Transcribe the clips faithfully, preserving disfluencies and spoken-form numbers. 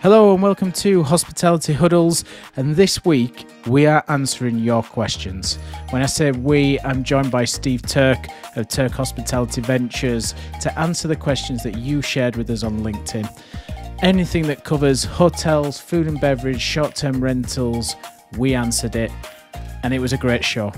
Hello and welcome to Hospitality Huddles, and this week we are answering your questions. When I say we, I'm joined by Steve Turk of Turk Hospitality Ventures to answer the questions that you shared with us on LinkedIn. Anything that covers hotels, food and beverage, short-term rentals, we answered it, and it was a great show.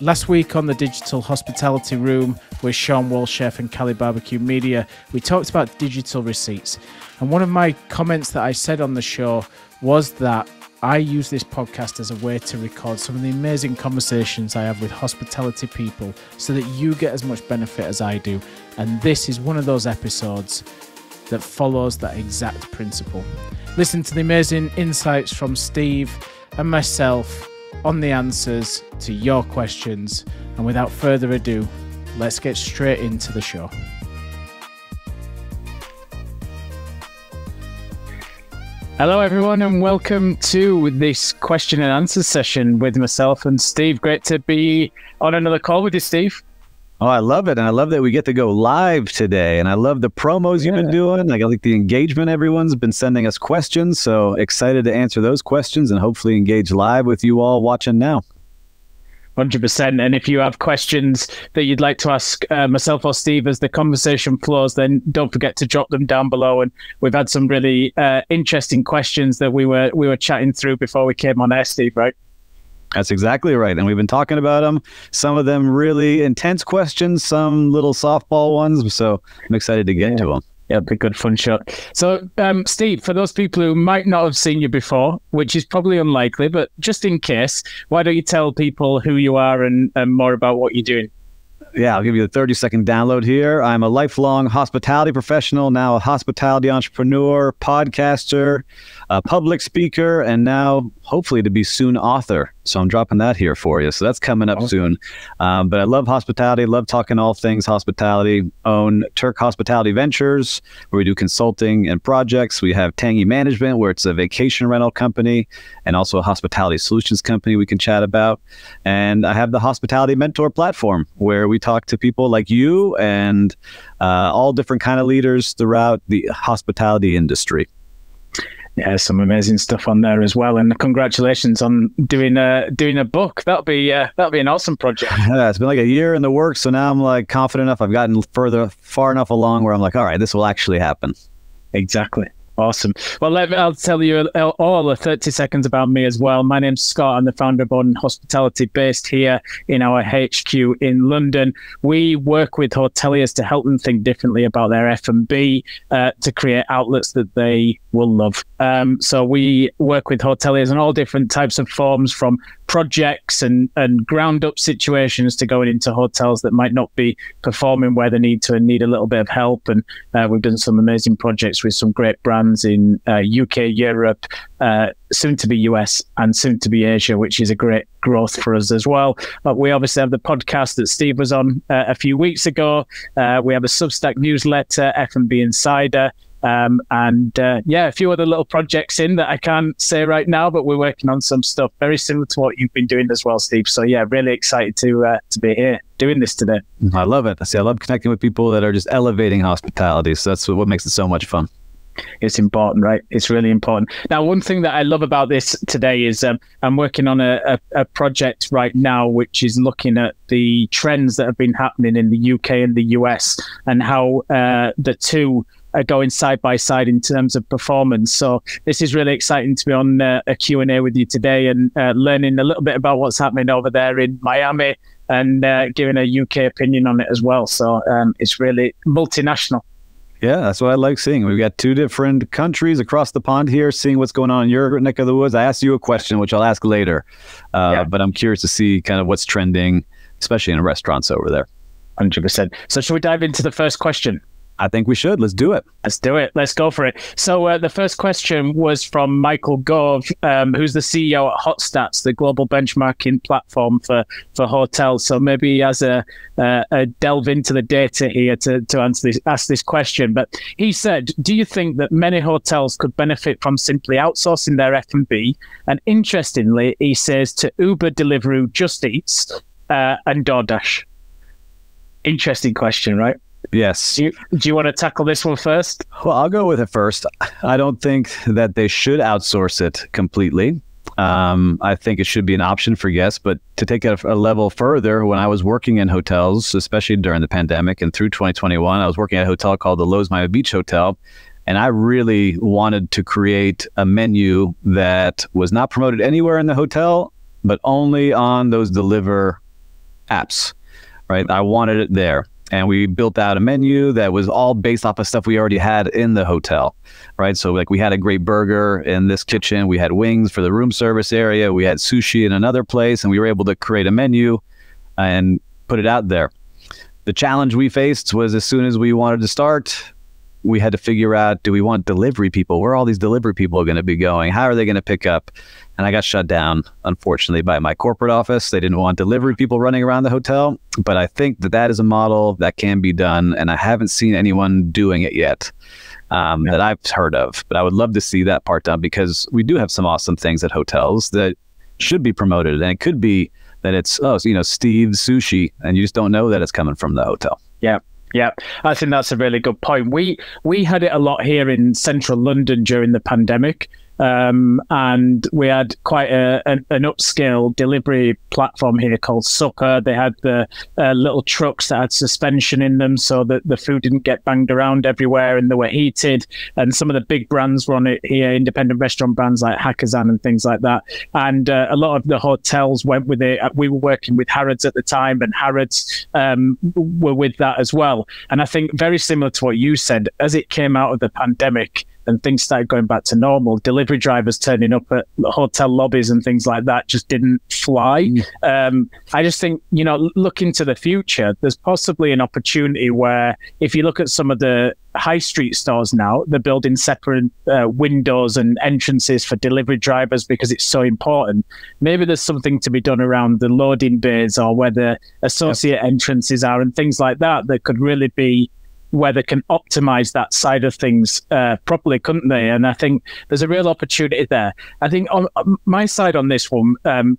Last week on the Digital Hospitality Room with Sean Walsh Chef and Cali Barbecue Media, we talked about digital receipts. And one of my comments that I said on the show was that I use this podcast as a way to record some of the amazing conversations I have with hospitality people so that you get as much benefit as I do. And this is one of those episodes that follows that exact principle. Listen to the amazing insights from Steve and myself on the answers to your questions. And without further ado, let's get straight into the show. Hello, everyone, and welcome to this question and answer session with myself and Steve. Great to be on another call with you, Steve. Oh, I love it. And I love that we get to go live today. And I love the promos yeah. you've been doing. I like the engagement. Everyone's been sending us questions. So excited to answer those questions and hopefully engage live with you all watching now. one hundred percent. And if you have questions that you'd like to ask uh, myself or Steve as the conversation flows, then don't forget to drop them down below. And we've had some really uh, interesting questions that we were we were chatting through before we came on air, Steve, right? That's exactly right. And we've been talking about them. Some of them really intense questions, some little softball ones. So I'm excited to get yeah. to them. Yeah, it'd be a good fun shot. So, um, Steve, for those people who might not have seen you before, which is probably unlikely, but just in case, why don't you tell people who you are and, and more about what you're doing? Yeah, I'll give you a thirty second download here. I'm a lifelong hospitality professional, now a hospitality entrepreneur, podcaster, a public speaker, and now hopefully to be soon author. So I'm dropping that here for you. So that's coming up awesome. soon. Um, but I love hospitality, love talking all things hospitality, own Turk Hospitality Ventures, where we do consulting and projects. We have Tangy Management, where it's a vacation rental company and also a hospitality solutions company we can chat about. And I have the Hospitality Mentor Platform, where we talk to people like you and uh, all different kind of leaders throughout the hospitality industry. Yeah, some amazing stuff on there as well, and congratulations on doing a doing a book. That'll be uh, that'll be an awesome project. Yeah, it's been like a year in the works, so now I'm like confident enough. I've gotten further, far enough along where I'm like, all right, this will actually happen. Exactly. Awesome. Well, let me, I'll tell you all the thirty seconds about me as well. My name's Scott. I'm the founder of Auden Hospitality, based here in our H Q in London. We work with hoteliers to help them think differently about their F and B uh, to create outlets that they will love. Um, so we work with hoteliers in all different types of forms, from projects and, and ground-up situations to going into hotels that might not be performing where they need to and need a little bit of help. And uh, we've done some amazing projects with some great brands in uh, U K, Europe, uh, soon to be U S, and soon to be Asia, which is a great growth for us as well. But we obviously have the podcast that Steve was on uh, a few weeks ago. Uh, we have a Substack newsletter, F and B Insider, um, and uh, yeah, a few other little projects in that I can't say right now, but we're working on some stuff very similar to what you've been doing as well, Steve. So yeah, really excited to uh, to be here doing this today. I love it. I see. I love connecting with people that are just elevating hospitality. So that's what makes it so much fun. It's important, right? It's really important. Now, one thing that I love about this today is um, I'm working on a, a, a project right now, which is looking at the trends that have been happening in the U K and the U S and how uh, the two are going side by side in terms of performance. So this is really exciting to be on uh, a Q and A with you today and uh, learning a little bit about what's happening over there in Miami and uh, giving a U K opinion on it as well. So um, it's really multinational. Yeah, that's what I like seeing. We've got two different countries across the pond here, seeing what's going on in your neck of the woods. I asked you a question, which I'll ask later, uh, yeah. but I'm curious to see kind of what's trending, especially in restaurants over there. one hundred percent. So should we dive into the first question? I think we should. Let's do it. Let's do it. Let's go for it. So uh, the first question was from Michael Gove, um, who's the C E O at HotStats, the global benchmarking platform for, for hotels. So maybe he has a, uh, a delve into the data here to, to answer this, ask this question. But he said, do you think that many hotels could benefit from simply outsourcing their F and B? And interestingly, he says to Uber, Deliveroo, JustEats, uh, and DoorDash. Interesting question, right? Yes. Do you, do you want to tackle this one first? Well, I'll go with it first. I don't think that they should outsource it completely. Um, I think it should be an option for guests, but to take it a, a level further, when I was working in hotels, especially during the pandemic and through twenty twenty-one, I was working at a hotel called the Loews Maya Beach Hotel, and I really wanted to create a menu that was not promoted anywhere in the hotel, but only on those Deliver apps, right? I wanted it there. And we built out a menu that was all based off of stuff we already had in the hotel, right? So like we had a great burger in this kitchen. We had wings for the room service area. We had sushi in another place, and we were able to create a menu and put it out there. The challenge we faced was as soon as we wanted to start, we had to figure out, do we want delivery people? Where are all these delivery people going to be going? How are they going to pick up? And I got shut down, unfortunately, by my corporate office. They didn't want delivery people running around the hotel. But I think that that is a model that can be done. And I haven't seen anyone doing it yet um, yeah. that I've heard of. But I would love to see that part done, because we do have some awesome things at hotels that should be promoted. And it could be that it's, oh, you know, Steve's Sushi, and you just don't know that it's coming from the hotel. Yeah. Yeah, I think that's a really good point. We we had it a lot here in central London during the pandemic. Um, and we had quite a, an, an upscale delivery platform here called Zucker. They had the uh, little trucks that had suspension in them so that the food didn't get banged around everywhere, and they were heated. And some of the big brands were on it here, independent restaurant brands like Hakkasan and things like that. And uh, a lot of the hotels went with it. We were working with Harrods at the time, and Harrods um, were with that as well. And I think very similar to what you said, as it came out of the pandemic, and things started going back to normal, delivery drivers turning up at hotel lobbies and things like that just didn't fly. Mm. Um, I just think, you know, look into the future, there's possibly an opportunity where if you look at some of the high street stores now, they're building separate uh, windows and entrances for delivery drivers because it's so important. Maybe there's something to be done around the loading bays or where the associate entrances are and things like that that could really be where they can optimize that side of things uh, properly, couldn't they? And I think there's a real opportunity there. I think on, on my side on this one um,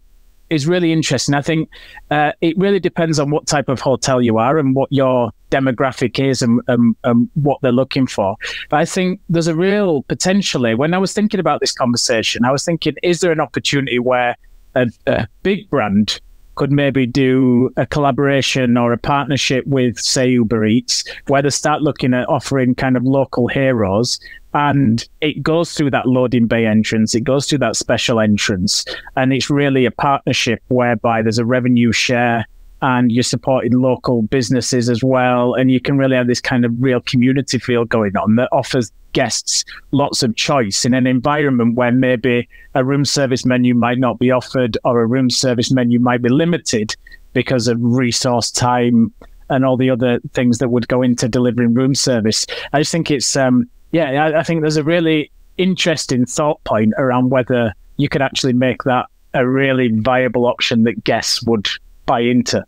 is really interesting. I think uh, it really depends on what type of hotel you are and what your demographic is and, and, and what they're looking for. But I think there's a real potentially, when I was thinking about this conversation, I was thinking, is there an opportunity where a, a big brand could maybe do a collaboration or a partnership with, say, Uber Eats, where they start looking at offering kind of local heroes, and it goes through that loading bay entrance, it goes through that special entrance, and it's really a partnership whereby there's a revenue share and you're supporting local businesses as well, and you can really have this kind of real community feel going on that offers guests lots of choice in an environment where maybe a room service menu might not be offered, or a room service menu might be limited because of resource, time, and all the other things that would go into delivering room service. I just think it's, um, yeah, I, I think there's a really interesting thought point around whether you could actually make that a really viable option that guests would buy into.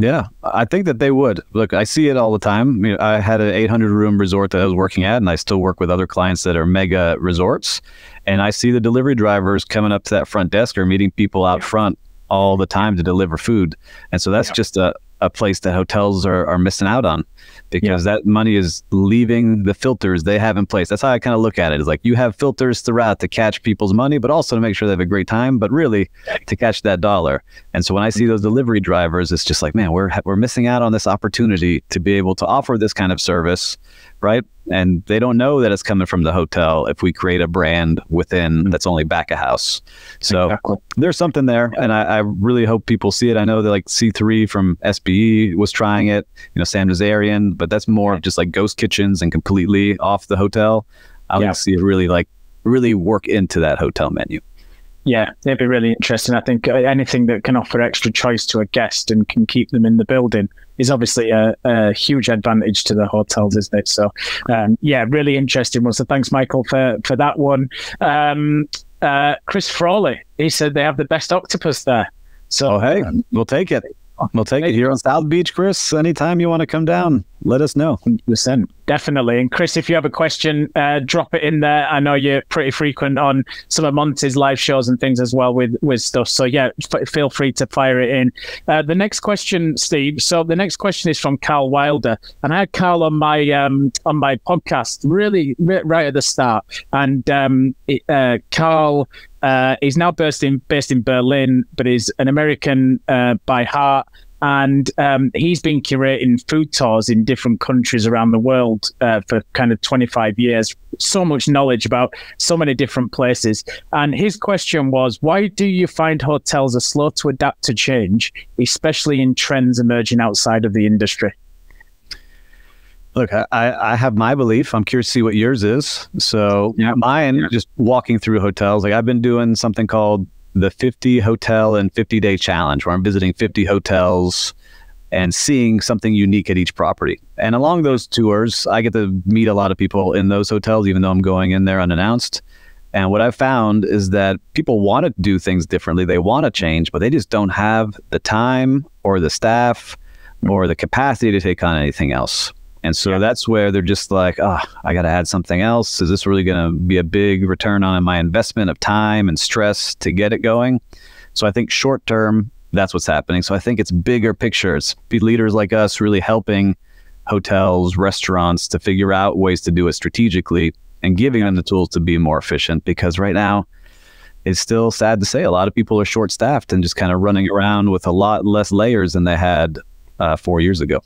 Yeah, I think that they would. Look, I see it all the time. I mean, I had an eight hundred room resort that I was working at, and I still work with other clients that are mega resorts. And I see the delivery drivers coming up to that front desk or meeting people out yeah. front all the time to deliver food. And so that's yeah. just a, a place that hotels are, are missing out on, because yeah. that money is leaving the filters they have in place. That's how I kind of look at it. It's like you have filters throughout to catch people's money, but also to make sure they have a great time, but really to catch that dollar. And so when I see those delivery drivers, it's just like, man, we're, we're missing out on this opportunity to be able to offer this kind of service, right? And they don't know that it's coming from the hotel if we create a brand within that's only back of house. So exactly. there's something there, and I, I really hope people see it. I know that like C three from S B E was trying it, you know, Sam Nazarian, but that's more just like ghost kitchens and completely off the hotel. I would yeah. see it really like really work into that hotel menu. Yeah, it'd be really interesting. I think anything that can offer extra choice to a guest and can keep them in the building is obviously a, a huge advantage to the hotels, isn't it? So, um, yeah, really interesting one. So thanks, Michael, for, for that one. Um, uh, Chris Frawley, he said they have the best octopus there. So, oh, hey, um, we'll take it. We'll take it here on South Beach, Chris. Anytime you want to come down, let us know. one hundred percent. Definitely. And Chris, if you have a question, uh, drop it in there. I know you're pretty frequent on some of Monty's live shows and things as well with, with stuff. So yeah, f- feel free to fire it in. Uh, the next question, Steve. So the next question is from Carl Wilder. And I had Carl on my um, on my podcast really r- right at the start. And um, it, uh, Carl uh, is now based in, based in Berlin, but is an American uh, by heart. And um, he's been curating food tours in different countries around the world uh, for kind of twenty-five years. So much knowledge about so many different places. And his question was, why do you find hotels are slow to adapt to change, especially in trends emerging outside of the industry? Look, I, I have my belief. I'm curious to see what yours is. So yeah. mine, yeah. just walking through hotels, like I've been doing something called the fifty hotel and fifty day challenge, where I'm visiting fifty hotels and seeing something unique at each property. And along those tours, I get to meet a lot of people in those hotels, even though I'm going in there unannounced. And what I've found is that people want to do things differently. They want to change, but they just don't have the time or the staff or the capacity to take on anything else. And so yeah. that's where they're just like, oh, I got to add something else. Is this really going to be a big return on my investment of time and stress to get it going? So I think short term, that's what's happening. So I think it's bigger pictures. Be leaders like us really helping hotels, restaurants to figure out ways to do it strategically and giving them the tools to be more efficient. Because right now, it's still sad to say a lot of people are short staffed and just kind of running around with a lot less layers than they had uh, four years ago.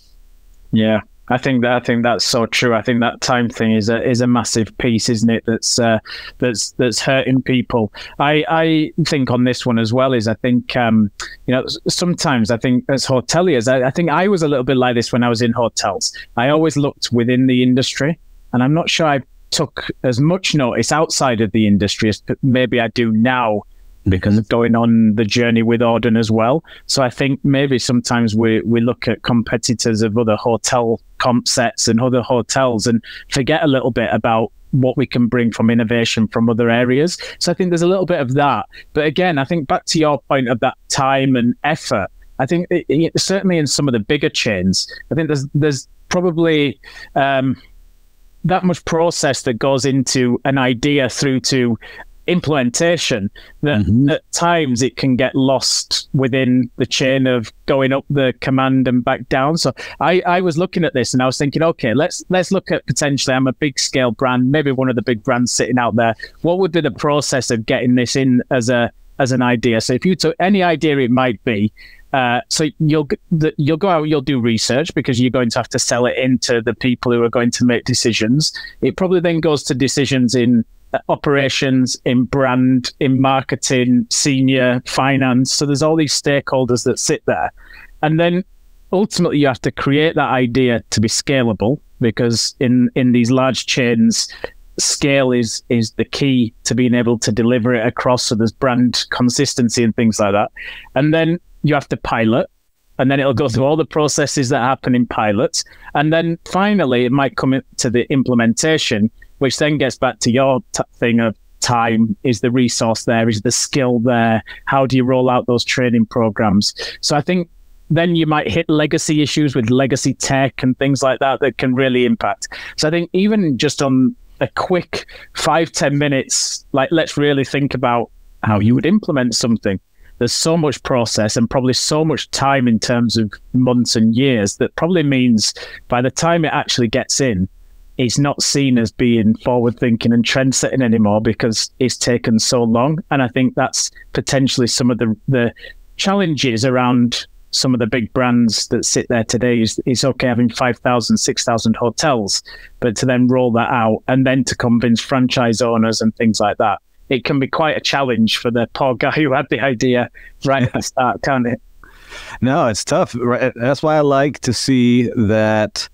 Yeah. I think that I think that's so true. I think that time thing is a is a massive piece, isn't it? That's uh, that's that's hurting people. I, I think on this one as well is I think um, you know sometimes I think as hoteliers I, I think I was a little bit like this when I was in hotels. I always looked within the industry, and I'm not sure I took as much notice outside of the industry as maybe I do now, because of going on the journey with Auden as well. So I think maybe sometimes we we look at competitors of other hotel comp sets and other hotels and forget a little bit about what we can bring from innovation from other areas. So I think there's a little bit of that. But again, I think back to your point of that time and effort, I think it, it, certainly in some of the bigger chains, I think there's there's probably... Um, that much process that goes into an idea through to implementation that mm-hmm. at times it can get lost within the chain of going up the command and back down. So I, I was looking at this and I was thinking, okay, let's let's look at potentially I'm a big scale brand, maybe one of the big brands sitting out there. What would be the process of getting this in as a as an idea? So if you took any idea, it might be uh, so you'll you'll go out, you'll do research because you're going to have to sell it into the people who are going to make decisions. It probably then goes to decisions in operations, in brand, in marketing, senior, finance. So there's all these stakeholders that sit there. And then ultimately you have to create that idea to be scalable, because in, in these large chains, scale is is the key to being able to deliver it across. So there's brand consistency and things like that. And then you have to pilot. And then it'll go through all the processes that happen in pilots. And then finally, it might come to the implementation, which then gets back to your t- thing of time. Is the resource there? Is the skill there? How do you roll out those training programs? So I think then you might hit legacy issues with legacy tech and things like that that can really impact. So I think even just on a quick five, ten minutes, like let's really think about how you would implement something. There's so much process and probably so much time in terms of months and years that probably means by the time it actually gets in, it's not seen as being forward-thinking and trend-setting anymore because it's taken so long. And I think that's potentially some of the, the challenges around some of the big brands that sit there today. Is it's okay having five thousand, six thousand hotels, but to then roll that out and then to convince franchise owners and things like that, it can be quite a challenge for the poor guy who had the idea right at the start, can't it? No, it's tough. That's why I like to see that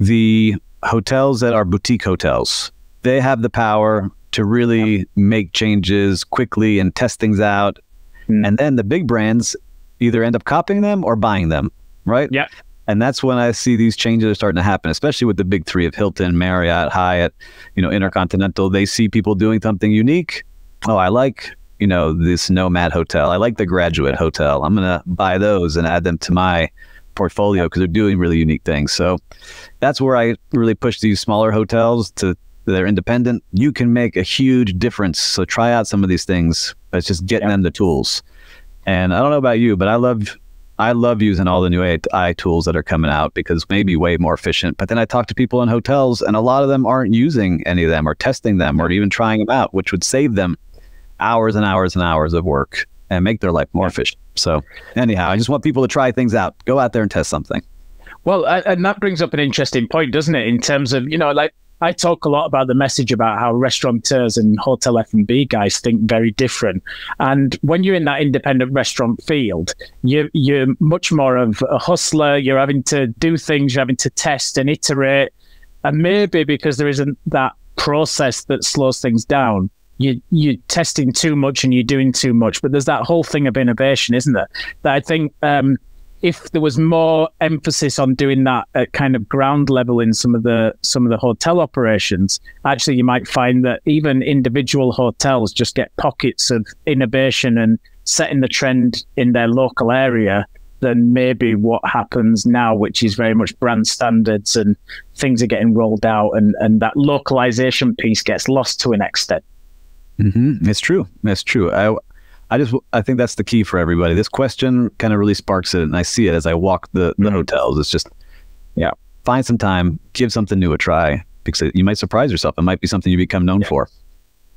the hotels that are boutique hotels, they have the power to really yeah. make changes quickly and test things out. Mm. And then the big brands either end up copying them or buying them, right? Yeah. And that's when I see these changes are starting to happen, especially with the big three of Hilton, Marriott, Hyatt, you know, Intercontinental. They see people doing something unique. Oh, I like, you know, this Nomad hotel. I like the Graduate yeah. hotel. I'm going to buy those and add them to my portfolio because they're doing really unique things. So that's where I really push these smaller hotels to, they're independent. You can make a huge difference. So try out some of these things. It's just getting them the tools. And I don't know about you, but I love, I love using all the new A I tools that are coming out because they may be way more efficient. But then I talk to people in hotels and a lot of them aren't using any of them or testing them or even trying them out, which would save them hours and hours and hours of work and make their life more efficient. So anyhow, I just want people to try things out. Go out there and test something. Well, and that brings up an interesting point, doesn't it? In terms of, you know, like, I talk a lot about the message about how restaurateurs and hotel F and B guys think very different. And when you're in that independent restaurant field, you're, you're much more of a hustler. You're having to do things, you're having to test and iterate. And maybe because there isn't that process that slows things down, you, you're testing too much and you're doing too much. But there's that whole thing of innovation, isn't there? That I think... Um, if there was more emphasis on doing that at kind of ground level in some of the some of the hotel operations, actually you might find that even individual hotels just get pockets of innovation and setting the trend in their local area than maybe what happens now, which is very much brand standards and things are getting rolled out, and, and that localization piece gets lost to an extent. Mm-hmm. It's true. That's true. I I just, I think that's the key for everybody. This question kind of really sparks it, and I see it as I walk the, the mm-hmm. hotels. It's just, yeah, find some time, give something new a try, because you might surprise yourself. It might be something you become known yeah. for.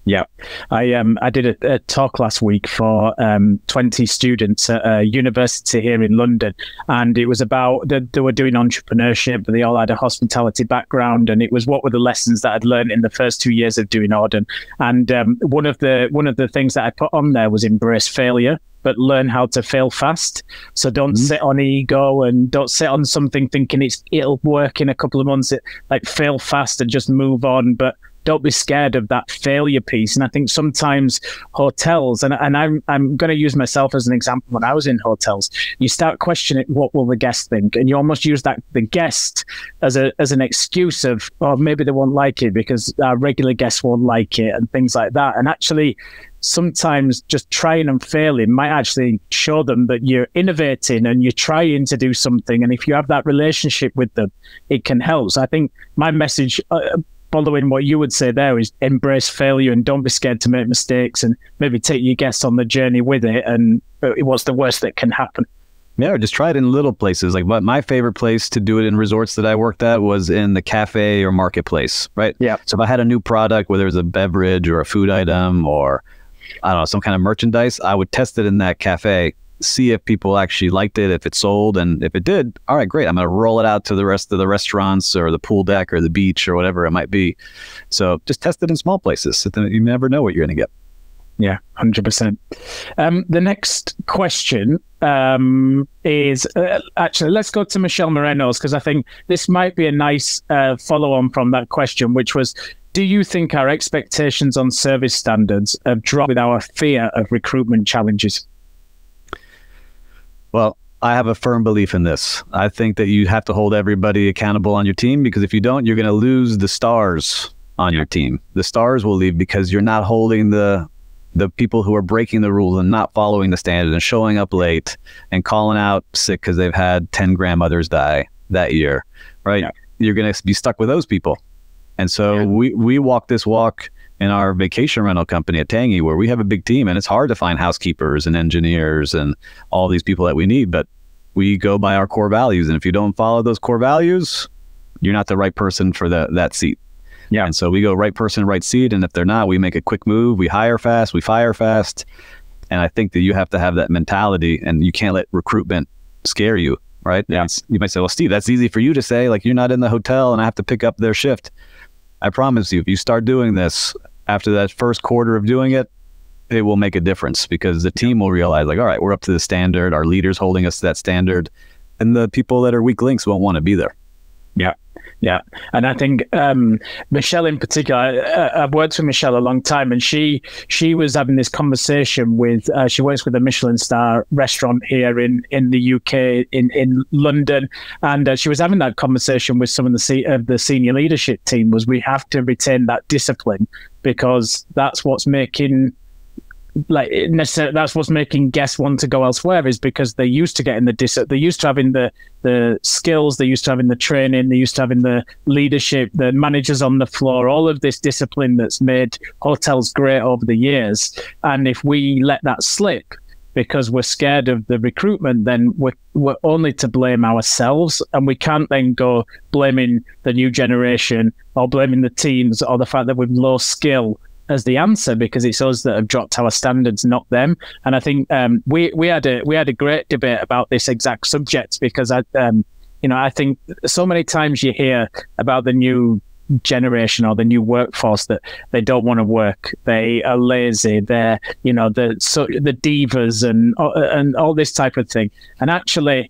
Yeah, I um I did a, a talk last week for um twenty students at a university here in London, and it was about they, they were doing entrepreneurship, but they all had a hospitality background, and it was what were the lessons that I'd learned in the first two years of doing Auden. And um, one of the one of the things that I put on there was embrace failure, but learn how to fail fast. So don't mm-hmm. sit on ego and don't sit on something thinking it's it'll work in a couple of months. It, like fail fast and just move on, but don't be scared of that failure piece. And I think sometimes hotels, and, and I'm, I'm going to use myself as an example. When I was in hotels, you start questioning, what will the guest think? And you almost use that the guest as a as an excuse of, oh, maybe they won't like it because our regular guests won't like it and things like that. And actually, sometimes just trying and failing might actually show them that you're innovating and you're trying to do something. And if you have that relationship with them, it can help. So I think my message... Uh, following what you would say there is embrace failure and don't be scared to make mistakes, and maybe take your guests on the journey with it. And what's the worst that can happen? Yeah, just try it in little places. Like my favorite place to do it in resorts that I worked at was in the cafe or marketplace, right? Yeah. So if I had a new product, whether it was a beverage or a food item or I don't know, some kind of merchandise, I would test it in that cafe, see if people actually liked it, if it sold, and if it did, all right, great. I'm going to roll it out to the rest of the restaurants or the pool deck or the beach or whatever it might be. So just test it in small places. So you never know what you're going to get. Yeah, one hundred percent. Um, the next question um, is uh, actually, let's go to Michelle Moreno's, because I think this might be a nice uh, follow on from that question, which was, do you think our expectations on service standards have dropped with our fear of recruitment challenges? Well, I have a firm belief in this. I think that you have to hold everybody accountable on your team, because if you don't, you're going to lose the stars on your team. The stars will leave because you're not holding the the people who are breaking the rules and not following the standard and showing up late and calling out sick because they've had ten grandmothers die that year, right? Yeah. You're going to be stuck with those people. And so yeah. we, we walk this walk in our vacation rental company at Tangy, where we have a big team, and it's hard to find housekeepers and engineers and all these people that we need, but we go by our core values. And if you don't follow those core values, you're not the right person for the, that seat. Yeah. And so we go right person, right seat. And if they're not, we make a quick move. We hire fast, we fire fast. And I think that you have to have that mentality, and you can't let recruitment scare you, right? Yeah. And you might say, well, Steve, that's easy for you to say, like, you're not in the hotel and I have to pick up their shift. I promise you, if you start doing this, after that first quarter of doing it, it will make a difference, because the team will realize, like, all right, we're up to the standard. Our leader's holding us to that standard, and the people that are weak links won't want to be there. Yeah. Yeah. And I think um, Michelle in particular, I, I've worked with Michelle a long time, and she she was having this conversation with, uh, she works with a Michelin star restaurant here in, in the U K, in, in London. And uh, she was having that conversation with some of the, se of the senior leadership team, was we have to retain that discipline, because that's what's making like necessarily that's what's making guests want to go elsewhere, is because they're used to getting the dis they're used to having the the skills, they're used to having the training, they're used to having the leadership, the managers on the floor, all of this discipline that's made hotels great over the years. And if we let that slip because we're scared of the recruitment, then we're, we're only to blame ourselves, and we can't then go blaming the new generation or blaming the teams or the fact that we've low skill as the answer, because it's us that have dropped our standards, not them. And I think um, we we had a we had a great debate about this exact subject, because I um, you know I think so many times you hear about the new generation or the new workforce that they don't want to work, they are lazy, they're you know the so the divas and and all this type of thing. And actually,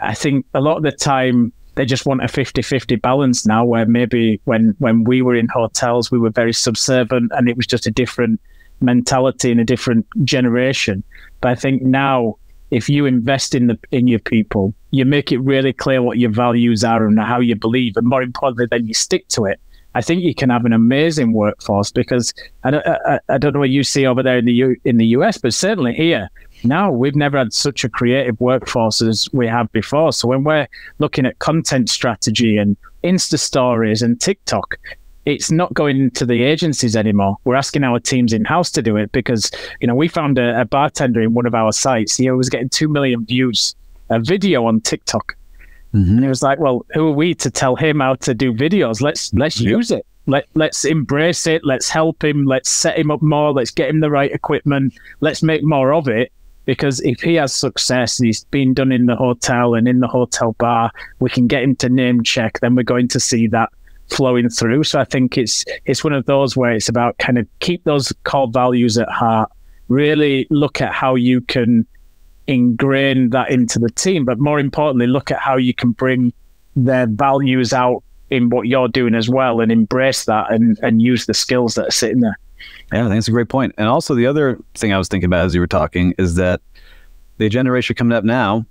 I think a lot of the time, they just want a fifty fifty balance now, where maybe when, when we were in hotels, we were very subservient, and it was just a different mentality and a different generation. But I think now, if you invest in the in your people, you make it really clear what your values are and how you believe, and more importantly, then you stick to it. I think you can have an amazing workforce, because I don't, I, I don't know what you see over there in the U, in the U S, but certainly here, now we've never had such a creative workforce as we have before. So when we're looking at content strategy and Insta stories and TikTok, it's not going to the agencies anymore. We're asking our teams in-house to do it, because you know we found a, a bartender in one of our sites. He was getting two million views a video on TikTok. Mm-hmm. And it was like, well, who are we to tell him how to do videos? Let's let's yep. use it. Let, let's embrace it. Let's help him. Let's set him up more. Let's get him the right equipment. Let's make more of it. Because if he has success and he's been done in the hotel and in the hotel bar, we can get him to name check. Then we're going to see that flowing through. So I think it's it's one of those where it's about kind of keep those core values at heart. Really look at how you can ingrain that into the team, but more importantly, look at how you can bring their values out in what you're doing as well, and embrace that, and and use the skills that are sitting there. Yeah, I think it's a great point. And also, the other thing I was thinking about as you were talking is that the generation coming up now,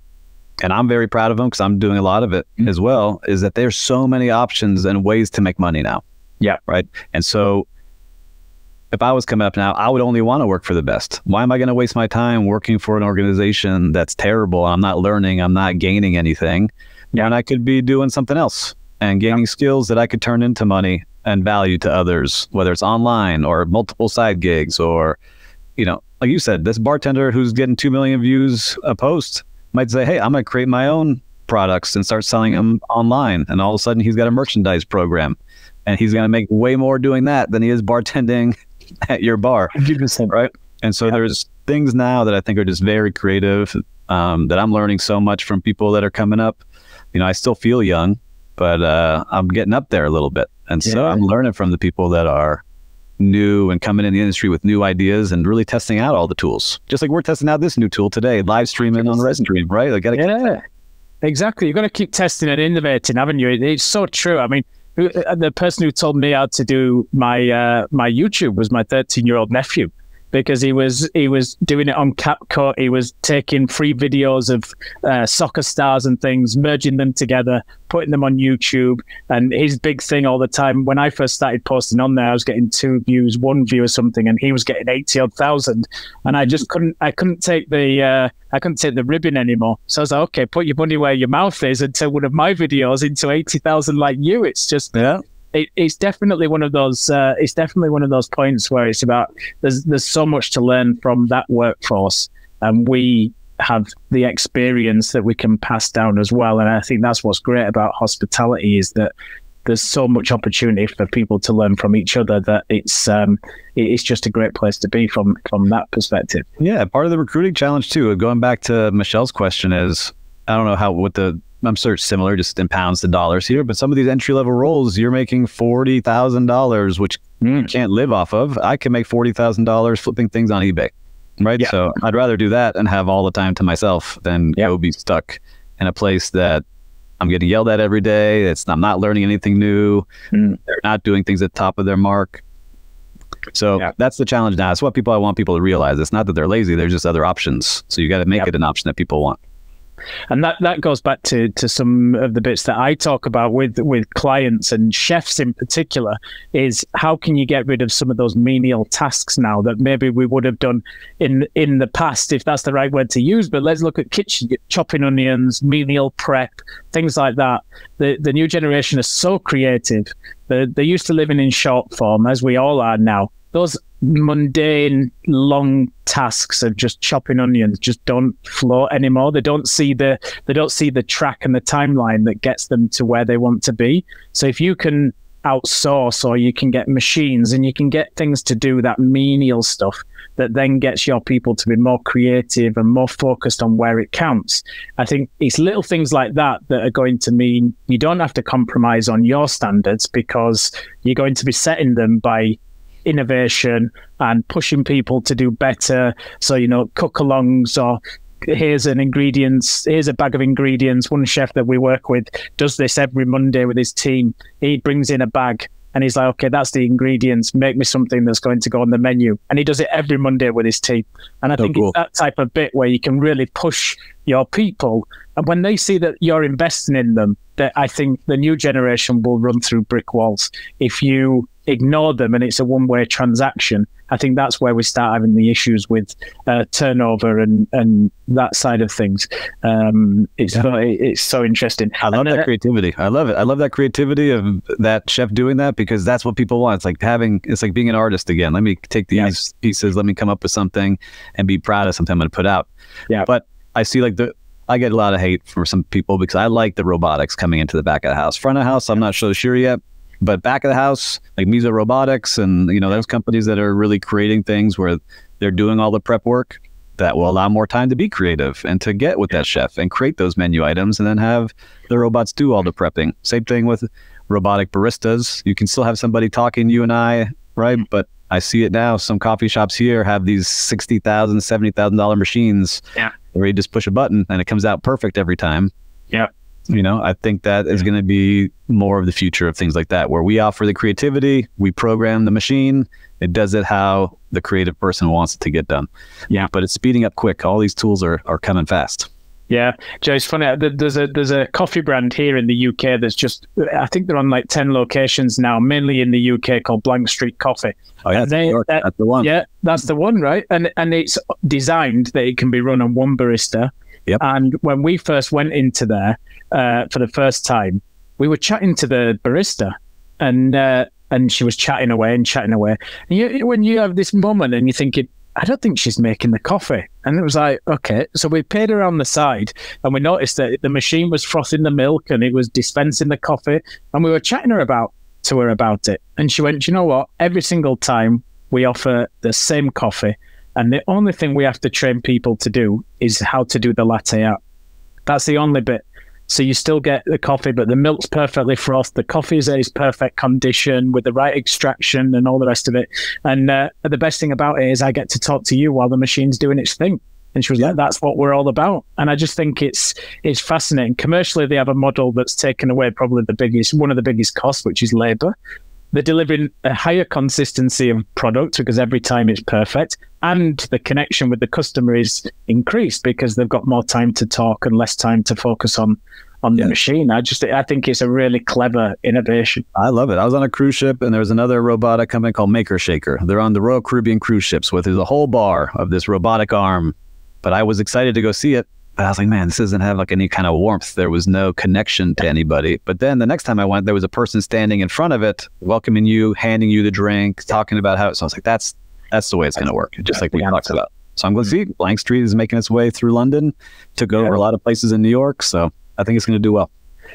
and I'm very proud of them because I'm doing a lot of it mm-hmm. as well, is that there's so many options and ways to make money now. Yeah. Right. And so if I was coming up now, I would only want to work for the best. Why am I going to waste my time working for an organization that's terrible? I'm not learning. I'm not gaining anything. Yeah. And I could be doing something else and gaining yeah. skills that I could turn into money and value to others, whether it's online or multiple side gigs, or, you know, like you said, this bartender who's getting two million views a post might say, hey, I'm going to create my own products and start selling them online. And all of a sudden he's got a merchandise program, and he's going to make way more doing that than he is bartending at your bar. one hundred percent. Right. And so yeah. there's things now that I think are just very creative, um, that I'm learning so much from people that are coming up. You know, I still feel young, but uh, I'm getting up there a little bit. And yeah. so I'm learning from the people that are new and coming in the industry with new ideas and really testing out all the tools. Just like we're testing out this new tool today, live streaming on Restream, right? I gotta yeah, exactly. You've got to keep testing and innovating, haven't you? It's so true. I mean, the person who told me how to do my uh, my YouTube was my thirteen-year-old nephew, because he was he was doing it on CapCut. He was taking free videos of uh, soccer stars and things, merging them together, putting them on YouTube. And his big thing all the time, when I first started posting on there, I was getting two views, one view or something, and he was getting eighty odd thousand. And I just couldn't I couldn't take the uh, I couldn't take the ribbon anymore. So I was like, okay, put your money where your mouth is and turn one of my videos into eighty thousand like you. It's just yeah. It, it's definitely one of those. Uh, it's definitely one of those points where it's about there's there's so much to learn from that workforce, and we have the experience that we can pass down as well. And I think that's what's great about hospitality, is that there's so much opportunity for people to learn from each other, that it's um, it's just a great place to be from from that perspective. Yeah, part of the recruiting challenge too. Going back to Michelle's question is, I don't know how what the I'm sure it's similar, just in pounds to dollars here. But some of these entry-level roles, you're making forty thousand dollars, which mm. you can't live off of. I can make forty thousand dollars flipping things on eBay, right? Yeah. So I'd rather do that and have all the time to myself than yeah. go be stuck in a place that I'm getting yelled at every day. It's I'm not learning anything new. Mm. They're not doing things at the top of their mark. So yeah. that's the challenge now. It's what people I want people to realize. It's not that they're lazy. There's just other options. So you got to make yeah. it an option that people want. And that, that goes back to, to some of the bits that I talk about with, with clients and chefs in particular, is how can you get rid of some of those menial tasks now that maybe we would have done in, in the past, if that's the right word to use. But let's look at kitchen, chopping onions, menial prep, things like that. The, the new generation is so creative. They're, they're used to living in short form, as we all are now. Those mundane, long tasks of just chopping onions just don't float anymore. They don't see the they don't see the track and the timeline that gets them to where they want to be. So if you can outsource, or you can get machines and you can get things to do that menial stuff that then gets your people to be more creative and more focused on where it counts. I think it's little things like that that are going to mean you don't have to compromise on your standards, because you're going to be setting them by innovation and pushing people to do better. So, you know, cook-alongs, or here's an ingredients, here's a bag of ingredients. One chef that we work with does this every Monday with his team. He brings in a bag and he's like, okay, that's the ingredients. Make me something that's going to go on the menu. And he does it every Monday with his team. And I think it's that type of bit where you can really push your people. And when they see that you're investing in them, that I think the new generation will run through brick walls. If you ignore them and it's a one-way transaction, I think that's where we start having the issues with uh, turnover and, and that side of things. Um, it's, yeah. so, it's so interesting. I love and, that uh, creativity. I love it. I love that creativity of that chef doing that, because that's what people want. It's like having, it's like being an artist again. Let me take these yes. pieces, let me come up with something and be proud of something I'm going to put out. Yeah. But I see like the, I get a lot of hate from some people because I like the robotics coming into the back of the house. Front of the house, I'm not so sure yet. But back of the house, like Miso Robotics and, you know, those companies that are really creating things where they're doing all the prep work, that will allow more time to be creative and to get with that chef and create those menu items and then have the robots do all the prepping. Same thing with robotic baristas. You can still have somebody talking, you and I, right? But I see it now. Some coffee shops here have these sixty thousand dollars, seventy thousand dollar machines yeah. where you just push a button and it comes out perfect every time. Yeah. You know, I think that is going to be more of the future of things like that, where we offer the creativity, we program the machine, it does it how the creative person wants it to get done. Yeah. But it's speeding up quick. All these tools are, are coming fast. Yeah. Joe, it's funny. There's a, there's a coffee brand here in the U K that's just, I think they're on like ten locations now, mainly in the U K, called Blank Street Coffee. Oh, yeah. They, sure. that, that's the one. Yeah. That's the one, right? And, and it's designed that it can be run on one barista. Yep. And when we first went into there uh, for the first time, we were chatting to the barista, and uh, and she was chatting away and chatting away. And you, when you have this moment and you're thinking, I don't think she's making the coffee. And it was like, okay. So we paid her on the side and we noticed that the machine was frothing the milk and it was dispensing the coffee. And we were chatting her about to her about it. And she went, you know what? Every single time we offer the same coffee. And the only thing we have to train people to do is how to do the latte art. That's the only bit. So you still get the coffee, but the milk's perfectly frothed. The coffee is in its perfect condition with the right extraction and all the rest of it. And uh, the best thing about it is I get to talk to you while the machine's doing its thing. And she was yeah. like, that's what we're all about. And I just think it's it's fascinating. Commercially, they have a model that's taken away probably the biggest, one of the biggest costs, which is labor. They're delivering a higher consistency of product because every time it's perfect, and the connection with the customer is increased because they've got more time to talk and less time to focus on on the yeah. machine. I just I think it's a really clever innovation. I love it. I was on a cruise ship and there was another robotic company called Maker Shaker. They're on the Royal Caribbean cruise ships with a whole bar of this robotic arm. But I was excited to go see it. But I was like, man, this doesn't have like any kind of warmth. There was no connection to anybody. But then the next time I went, there was a person standing in front of it, welcoming you, handing you the drink, talking about how. So I was like, that's that's the way it's going to work, just like we talked about. So I'm going to see Blank Street is making its way through London, took over yeah. a lot of places in New York. So I think it's going to do well.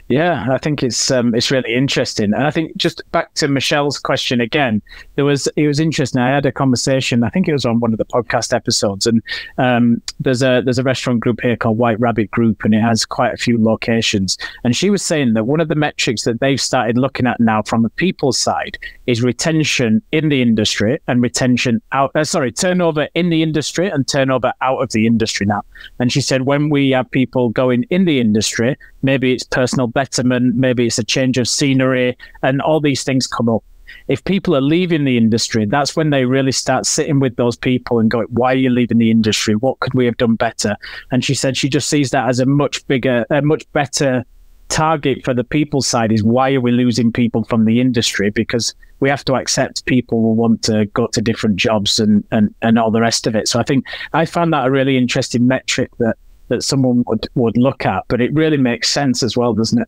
Yeah, I think it's um, it's really interesting. And I think just back to Michelle's question again, there was it was interesting. I had a conversation, I think it was on one of the podcast episodes, and um, there's a there's a restaurant group here called White Rabbit Group, and it has quite a few locations. And she was saying that one of the metrics that they've started looking at now from the people side is retention in the industry and retention out, uh, sorry, turnover in the industry and turnover out of the industry now. And she said when we have people going in the industry, maybe it's personal betterment, maybe it's a change of scenery, and all these things come up. if people are leaving the industry, that's when they really start sitting with those people and going, why are you leaving the industry? What could we have done better? And she said she just sees that as a much bigger, a much better target for the people side is, why are we losing people from the industry? Because we have to accept people will want to go to different jobs and, and, and all the rest of it. So I think I found that a really interesting metric that, that someone would, would look at, but it really makes sense as well, doesn't it?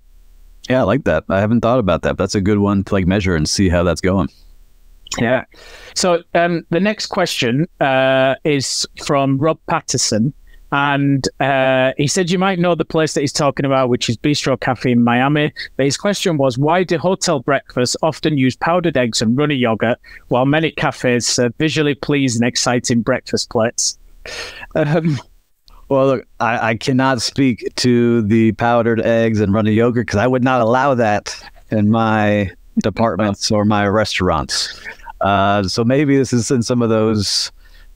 Yeah, I like that. I haven't thought about that. That's a good one to like measure and see how that's going. Yeah. So um, the next question uh, is from Rob Patterson. And uh, he said, you might know the place that he's talking about, which is Bistro Cafe in Miami. But his question was, why do hotel breakfasts often use powdered eggs and runny yogurt, while many cafes serve visually pleasing, exciting breakfast plates? Um, well, look, I, I cannot speak to the powdered eggs and runny yogurt because I would not allow that in my departments or my restaurants. Uh, so maybe this is in some of those,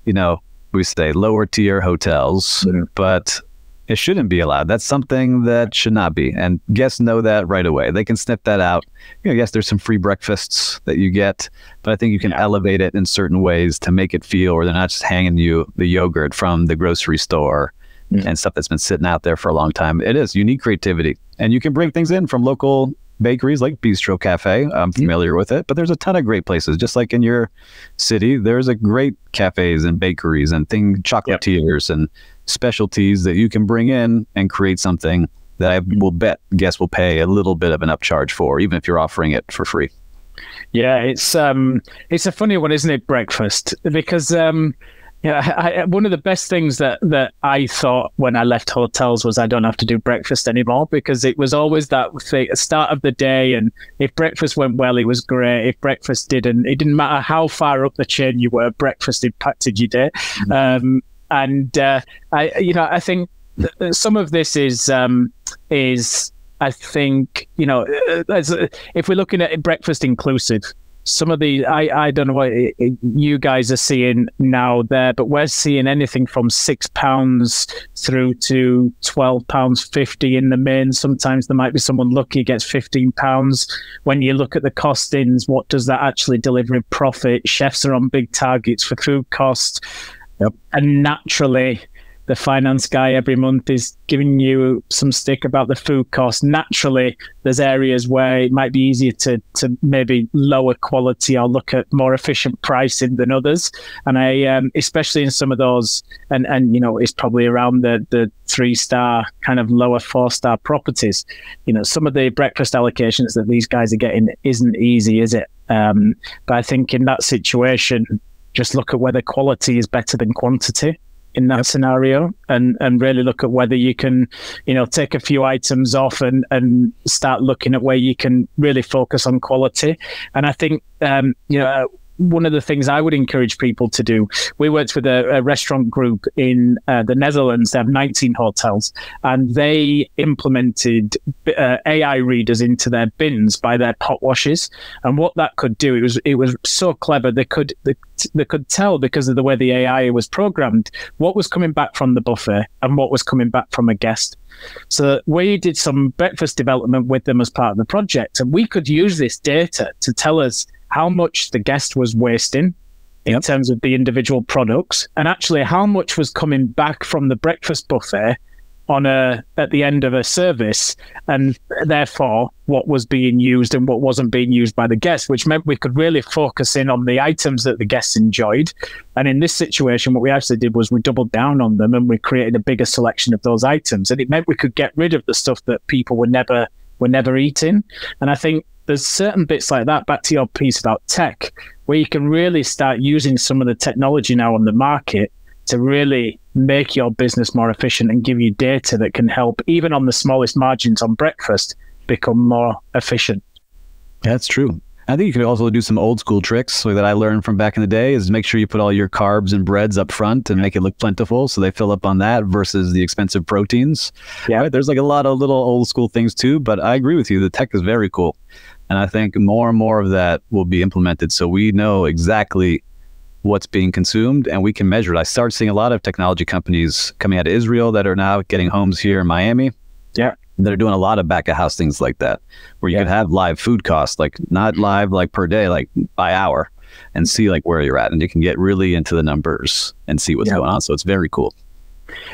you know, we say lower tier hotels, mm-hmm. but it shouldn't be allowed. That's something that should not be. And guests know that right away. They can sniff that out. You know, yes, there's some free breakfasts that you get, but I think you can yeah. elevate it in certain ways to make it feel, or they're not just hanging you the yogurt from the grocery store mm-hmm. and stuff that's been sitting out there for a long time. It is unique creativity. And you can bring things in from local bakeries like Bistro Cafe. I'm familiar mm-hmm. with it, but there's a ton of great places. Just like in your city, there's a great cafes and bakeries and thing chocolatiers yep. and specialties that you can bring in and create something that I will bet guests will pay a little bit of an upcharge for, even if you're offering it for free. Yeah, it's um, it's a funny one, isn't it? Breakfast, because um, yeah, I, one of the best things that that I thought when I left hotels was I don't have to do breakfast anymore, because it was always that thing, start of the day, and if breakfast went well, it was great. If breakfast didn't, it didn't matter how far up the chain you were, breakfast impacted your day. Mm-hmm. Um, and uh, I, you know, I think th some of this is um, is I think you know, as, uh, if we're looking at breakfast inclusive. Some of the, I, I don't know what it, it, you guys are seeing now there, but we're seeing anything from six pounds through to twelve pounds fifty in the main. Sometimes there might be someone lucky gets fifteen pounds. When you look at the costings, what does that actually deliver in profit? Chefs are on big targets for food costs. Yep. And naturally, the finance guy every month is giving you some stick about the food cost. Naturally, there's areas where it might be easier to to maybe lower quality or look at more efficient pricing than others. And I, um, especially in some of those, and and you know, it's probably around the the three star kind of lower four star properties. You know, some of the breakfast allocations that these guys are getting isn't easy, is it? Um, but I think in that situation, just look at whether quality is better than quantity in that yep. scenario, and and really look at whether you can, you know, take a few items off and and start looking at where you can really focus on quality. And I think um you know, one of the things I would encourage people to do, we worked with a, a restaurant group in uh, the Netherlands. They have nineteen hotels, and they implemented uh, A I readers into their bins by their pot washes. And what that could do, it was it was so clever. They could they, they could tell, because of the way the A I was programmed, what was coming back from the buffet and what was coming back from a guest. So we did some breakfast development with them as part of the project, and we could use this data to tell us how much the guest was wasting in yep. terms of the individual products, and actually how much was coming back from the breakfast buffet on a at the end of a service, and therefore what was being used and what wasn't being used by the guest, which meant we could really focus in on the items that the guests enjoyed. And in this situation, what we actually did was we doubled down on them, and we created a bigger selection of those items, and it meant we could get rid of the stuff that people were never were never eating. And I think there's certain bits like that, back to your piece about tech, where you can really start using some of the technology now on the market to really make your business more efficient and give you data that can help, even on the smallest margins on breakfast, become more efficient. That's true. I think you could also do some old school tricks so that I learned from back in the day is make sure you put all your carbs and breads up front and make it look plentiful so they fill up on that versus the expensive proteins. Yeah, right? There's like a lot of little old school things too, but I agree with you. The tech is very cool. And I think more and more of that will be implemented, so we know exactly what's being consumed and we can measure it. I start seeing a lot of technology companies coming out of Israel that are now getting homes here in Miami. Yeah. they're doing a lot of back of house things like that, where you yeah. could have live food costs, like not live like per day, like by hour, and see like where you're at, and you can get really into the numbers and see what's yeah. going on. So it's very cool.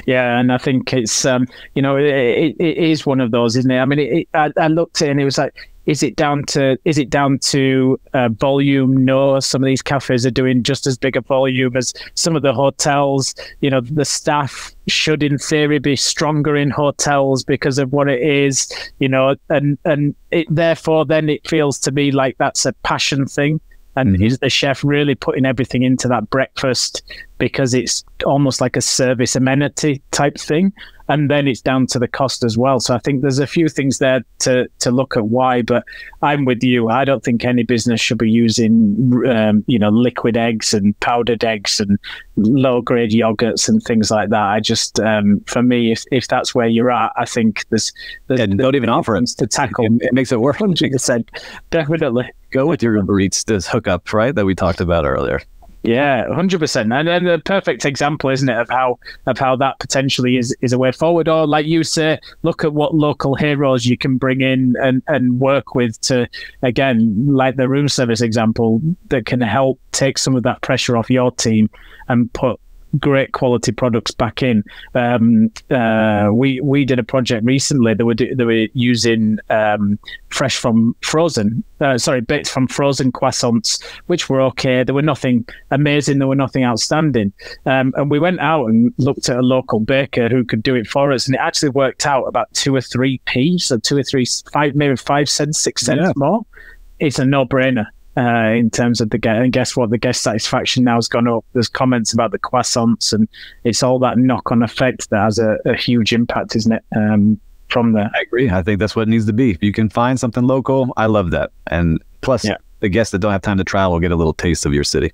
Yeah, and I think it's um, you know, it, it, it is one of those, isn't it? I mean, it, it, I, I looked at it and it was like, is it down to is it down to uh, volume? No, some of these cafes are doing just as big a volume as some of the hotels. You know, the staff should, in theory, be stronger in hotels because of what it is. You know, and and it, therefore, then it feels to me like that's a passion thing. And mm-hmm. is the chef really putting everything into that breakfast because it's almost like a service amenity type thing? And then it's down to the cost as well. So I think there's a few things there to to look at why, but I'm with you. I don't think any business should be using, um, you know, liquid eggs and powdered eggs and low-grade yogurts and things like that. I just, um, for me, if, if that's where you're at, I think there's... there's yeah, don't there's even offer it. To tackle. It, it makes it worse. one hundred percent. Definitely. Go with your Uber Eats hookup, right, that we talked about earlier. Yeah, one hundred percent. And then the perfect example, isn't it, of how of how that potentially is, is a way forward. Or like you say, look at what local heroes you can bring in and, and work with to, again, like the room service example, that can help take some of that pressure off your team and put great quality products back in. Um, uh, we we did a project recently that we do, that we're using um, fresh from frozen, uh, sorry, bits from frozen croissants, which were okay. They were nothing amazing. They were nothing outstanding. Um, and we went out and looked at a local baker who could do it for us, and it actually worked out about two or three p, so two or three five, maybe five cents, six cents yeah. more. It's a no-brainer. Uh, in terms of the guest, and guess what? The guest satisfaction now has gone up. There's comments about the croissants, and it's all that knock-on effect that has a, a huge impact, isn't it? Um, from there, I agree. I think that's what it needs to be. If you can find something local, I love that. And plus, yeah. the guests that don't have time to travel will get a little taste of your city.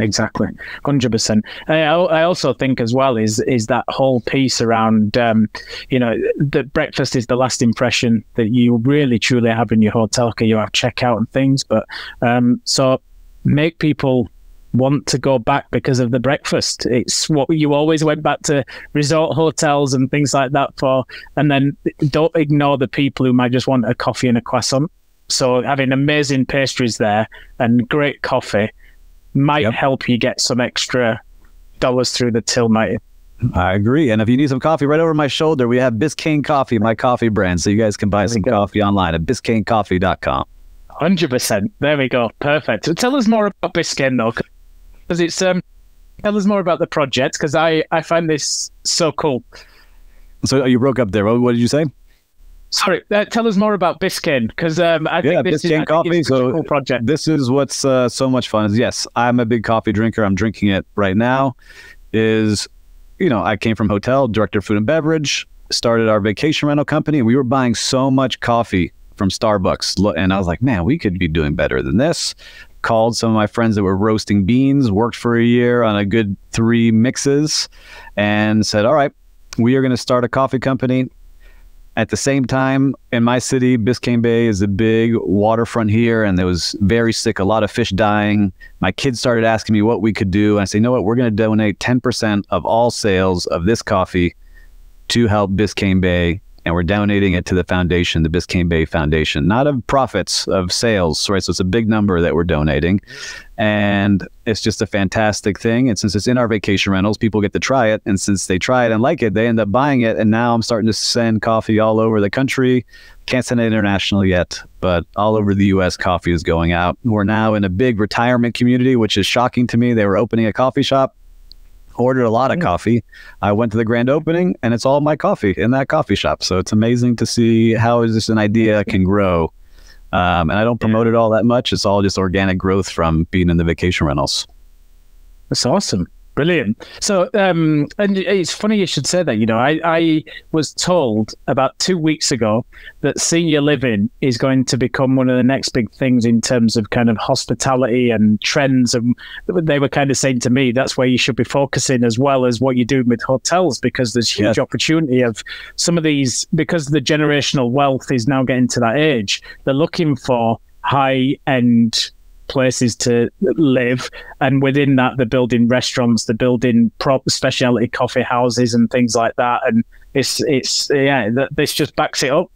Exactly, one hundred percent. I, I also think as well is is that whole piece around, um, you know, that breakfast is the last impression that you really truly have in your hotel. You have checkout and things, but um, so make people want to go back because of the breakfast. It's what you always went back to resort hotels and things like that for. And then don't ignore the people who might just want a coffee and a croissant. So having amazing pastries there and great coffee might yep. help you get some extra dollars through the till, mate. I agree. And if you need some coffee, right over my shoulder, we have Biscayne Coffee, my coffee brand. So you guys can buy there some coffee online at biscayne coffee dot com. one hundred percent. There we go. Perfect. So tell us more about Biscayne, though, because it's um. Tell us more about the project, because I I find this so cool. So you broke up there. What did you say? Sorry, uh, tell us more about Biscayne, because um, I yeah, think this Biscayne is, coffee, think is so a cool project. This is what's uh, so much fun. Yes, I'm a big coffee drinker. I'm drinking it right now. Is, you know, I came from hotel, director of food and beverage, started our vacation rental company. We were buying so much coffee from Starbucks. And I was like, man, we could be doing better than this. Called some of my friends that were roasting beans, worked for a year on a good three mixes, and said, all right, we are going to start a coffee company. At the same time, in my city, Biscayne Bay is a big waterfront here, and it was very sick, a lot of fish dying. My kids started asking me what we could do, and I said, you know what, we're going to donate ten percent of all sales of this coffee to help Biscayne Bay, and we're donating it to the foundation, the Biscayne Bay Foundation, not of profits, of sales, right? So it's a big number that we're donating, and it's just a fantastic thing. And since it's in our vacation rentals, people get to try it. And since they try it and like it, they end up buying it. And now I'm starting to send coffee all over the country. Can't send it international yet, but all over the U S coffee is going out. We're now in a big retirement community, which is shocking to me. They were opening a coffee shop, ordered a lot of coffee. I went to the grand opening, and it's all my coffee in that coffee shop. So it's amazing to see how is this an idea can grow. Um, and I don't promote yeah. it all that much. It's all just organic growth from being in the vacation rentals. That's awesome. Brilliant. So, um, and it's funny you should say that, you know, I, I was told about two weeks ago that senior living is going to become one of the next big things in terms of kind of hospitality and trends. And they were kind of saying to me, that's where you should be focusing as well as what you're doing with hotels, because there's huge yeah. opportunity of some of these, because the generational wealth is now getting to that age, they're looking for high-end places to live, and within that they're building restaurants, they're building prop specialty coffee houses and things like that, and it's it's yeah, this just backs it up.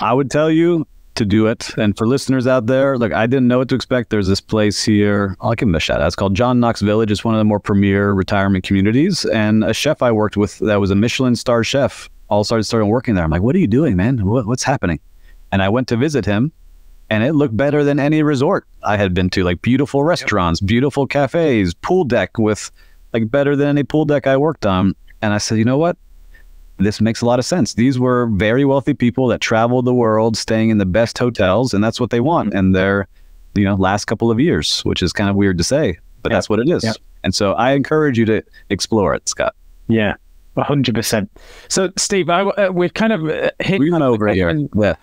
I would tell you to do it. And for listeners out there, look, I didn't know what to expect. There's this place here. I'll give them a shout out. It's called John Knox Village. It's one of the more premier retirement communities. And a chef I worked with that was a Michelin star chef all started started working there. I'm like, what are you doing, man? What, what's happening? And I went to visit him, and it looked better than any resort I had been to. Like beautiful restaurants, yep. beautiful cafes, pool deck with like better than any pool deck I worked on. And I said, you know what? This makes a lot of sense. These were very wealthy people that traveled the world, staying in the best hotels, and that's what they want in their, you know, last couple of years, which is kind of weird to say, but yeah. that's what it is. Yeah. And so I encourage you to explore it, Scott. Yeah, one hundred percent. So, Steve, I, uh, we've kind of uh, hit... We've gone over it here. Yeah.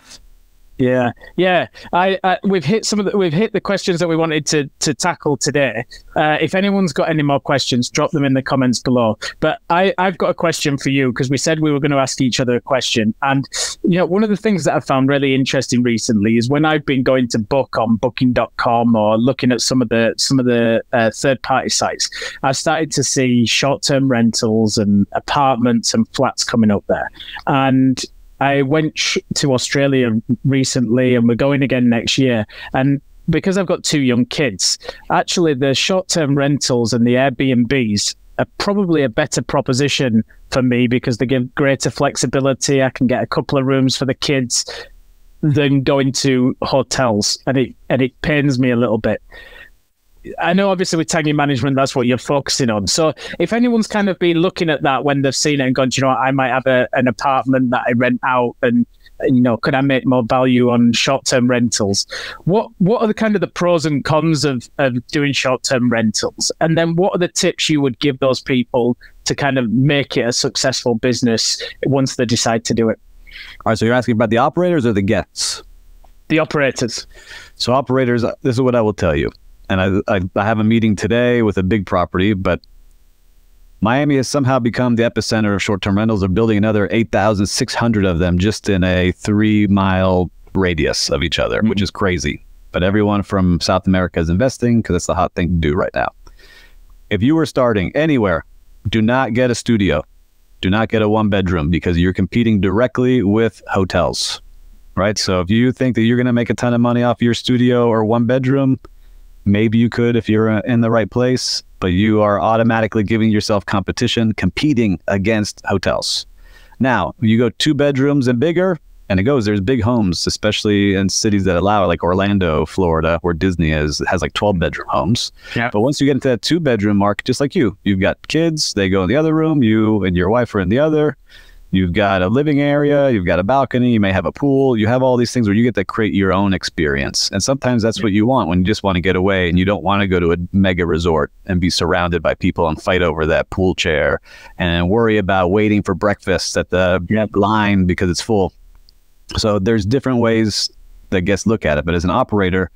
Yeah, yeah. I, I we've hit some of the, we've hit the questions that we wanted to to tackle today. Uh, if anyone's got any more questions, drop them in the comments below. But I I've got a question for you, because we said we were going to ask each other a question. And you know, one of the things that I found really interesting recently is when I've been going to book on booking dot com or looking at some of the some of the uh, third party sites, I've started to see short term rentals and apartments and flats coming up there. And I went to Australia recently, and we're going again next year. And because I've got two young kids, actually the short-term rentals and the Airbnbs are probably a better proposition for me, because they give greater flexibility. I can get a couple of rooms for the kids than going to hotels. And it, and it pains me a little bit. I know obviously with Tangy Management, that's what you're focusing on. So if anyone's kind of been looking at that when they've seen it and gone, do you know what, I might have a, an apartment that I rent out, and, you know, could I make more value on short-term rentals? What what are the kind of the pros and cons of, of doing short-term rentals? And then what are the tips you would give those people to kind of make it a successful business once they decide to do it? All right, so you're asking about the operators or the guests? The operators. So operators, this is what I will tell you. And I, I, I have a meeting today with a big property, but Miami has somehow become the epicenter of short-term rentals. They're building another eight thousand six hundred of them just in a three mile radius of each other, mm-hmm. which is crazy. But everyone from South America is investing because it's the hot thing to do right now. If you were starting anywhere, do not get a studio. Do not get a one-bedroom, because you're competing directly with hotels, right? So if you think that you're going to make a ton of money off your studio or one-bedroom, maybe you could if you're in the right place, but you are automatically giving yourself competition, competing against hotels. Now, you go two bedrooms and bigger, and it goes. There's big homes, especially in cities that allow it, like Orlando, Florida, where Disney is, has like twelve bedroom homes. Yeah. But once you get into that two bedroom market, just like you, you've got kids, they go in the other room, you and your wife are in the other. You've got a living area, you've got a balcony, you may have a pool, you have all these things where you get to create your own experience. And sometimes that's what you want when you just want to get away and you don't want to go to a mega resort and be surrounded by people and fight over that pool chair and worry about waiting for breakfast at the yep. line because it's full. So there's different ways that guests look at it. But as an operator,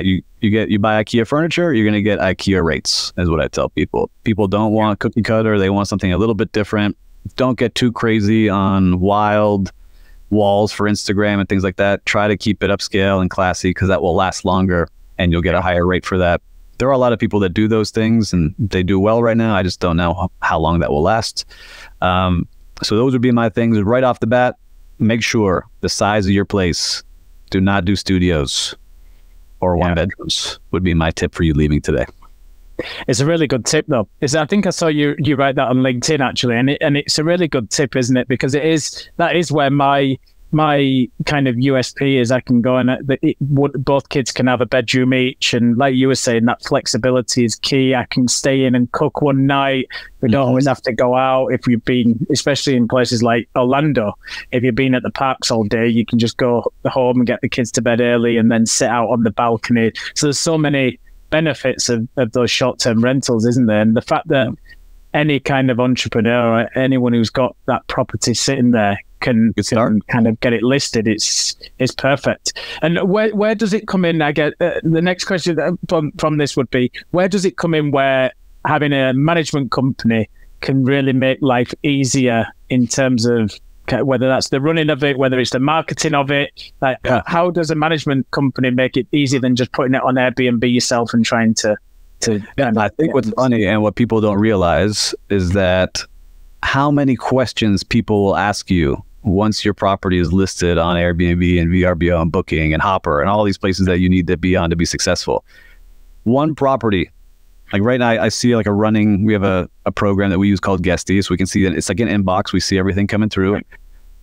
You you get you buy IKEA furniture, you're gonna get IKEA rates, is what I tell people. People don't want cookie cutter, they want something a little bit different. Don't get too crazy on wild walls for Instagram and things like that. Try to keep it upscale and classy, because that will last longer and you'll get a higher rate for that. There are a lot of people that do those things and they do well right now. I just don't know how long that will last. Um, so those would be my things right off the bat. Make sure the size of your place. Do not do studios or one yeah. bedrooms would be my tip for you leaving today. It's a really good tip, though. Is I think I saw you you write that on LinkedIn actually, and it, and it's a really good tip, isn't it? Because it is that is where my my kind of U S P is. I can go and it, it, both kids can have a bedroom each, and like you were saying, that flexibility is key. I can stay in and cook one night. We don't always have to go out. If you've been, especially in places like Orlando, if you've been at the parks all day, you can just go home and get the kids to bed early, and then sit out on the balcony. So there's so many benefits of, of those short-term rentals, isn't there? And the fact that any kind of entrepreneur or anyone who's got that property sitting there can, can kind of get it listed, it's it's perfect. And where where does it come in? I get uh, the next question from, from this would be, where does it come in where having a management company can really make life easier in terms of whether that's the running of it, whether it's the marketing of it, like yeah. how does a management company make it easier than just putting it on Airbnb yourself and trying to, to yeah, I think what's funny and what people don't realize is that how many questions people will ask you once your property is listed on Airbnb and V R B O and Booking and Hopper and all these places that you need to be on to be successful. One property, like right now, I see like a running, we have a, a program that we use called Guesty. So we can see that it's like an inbox. We see everything coming through. Right.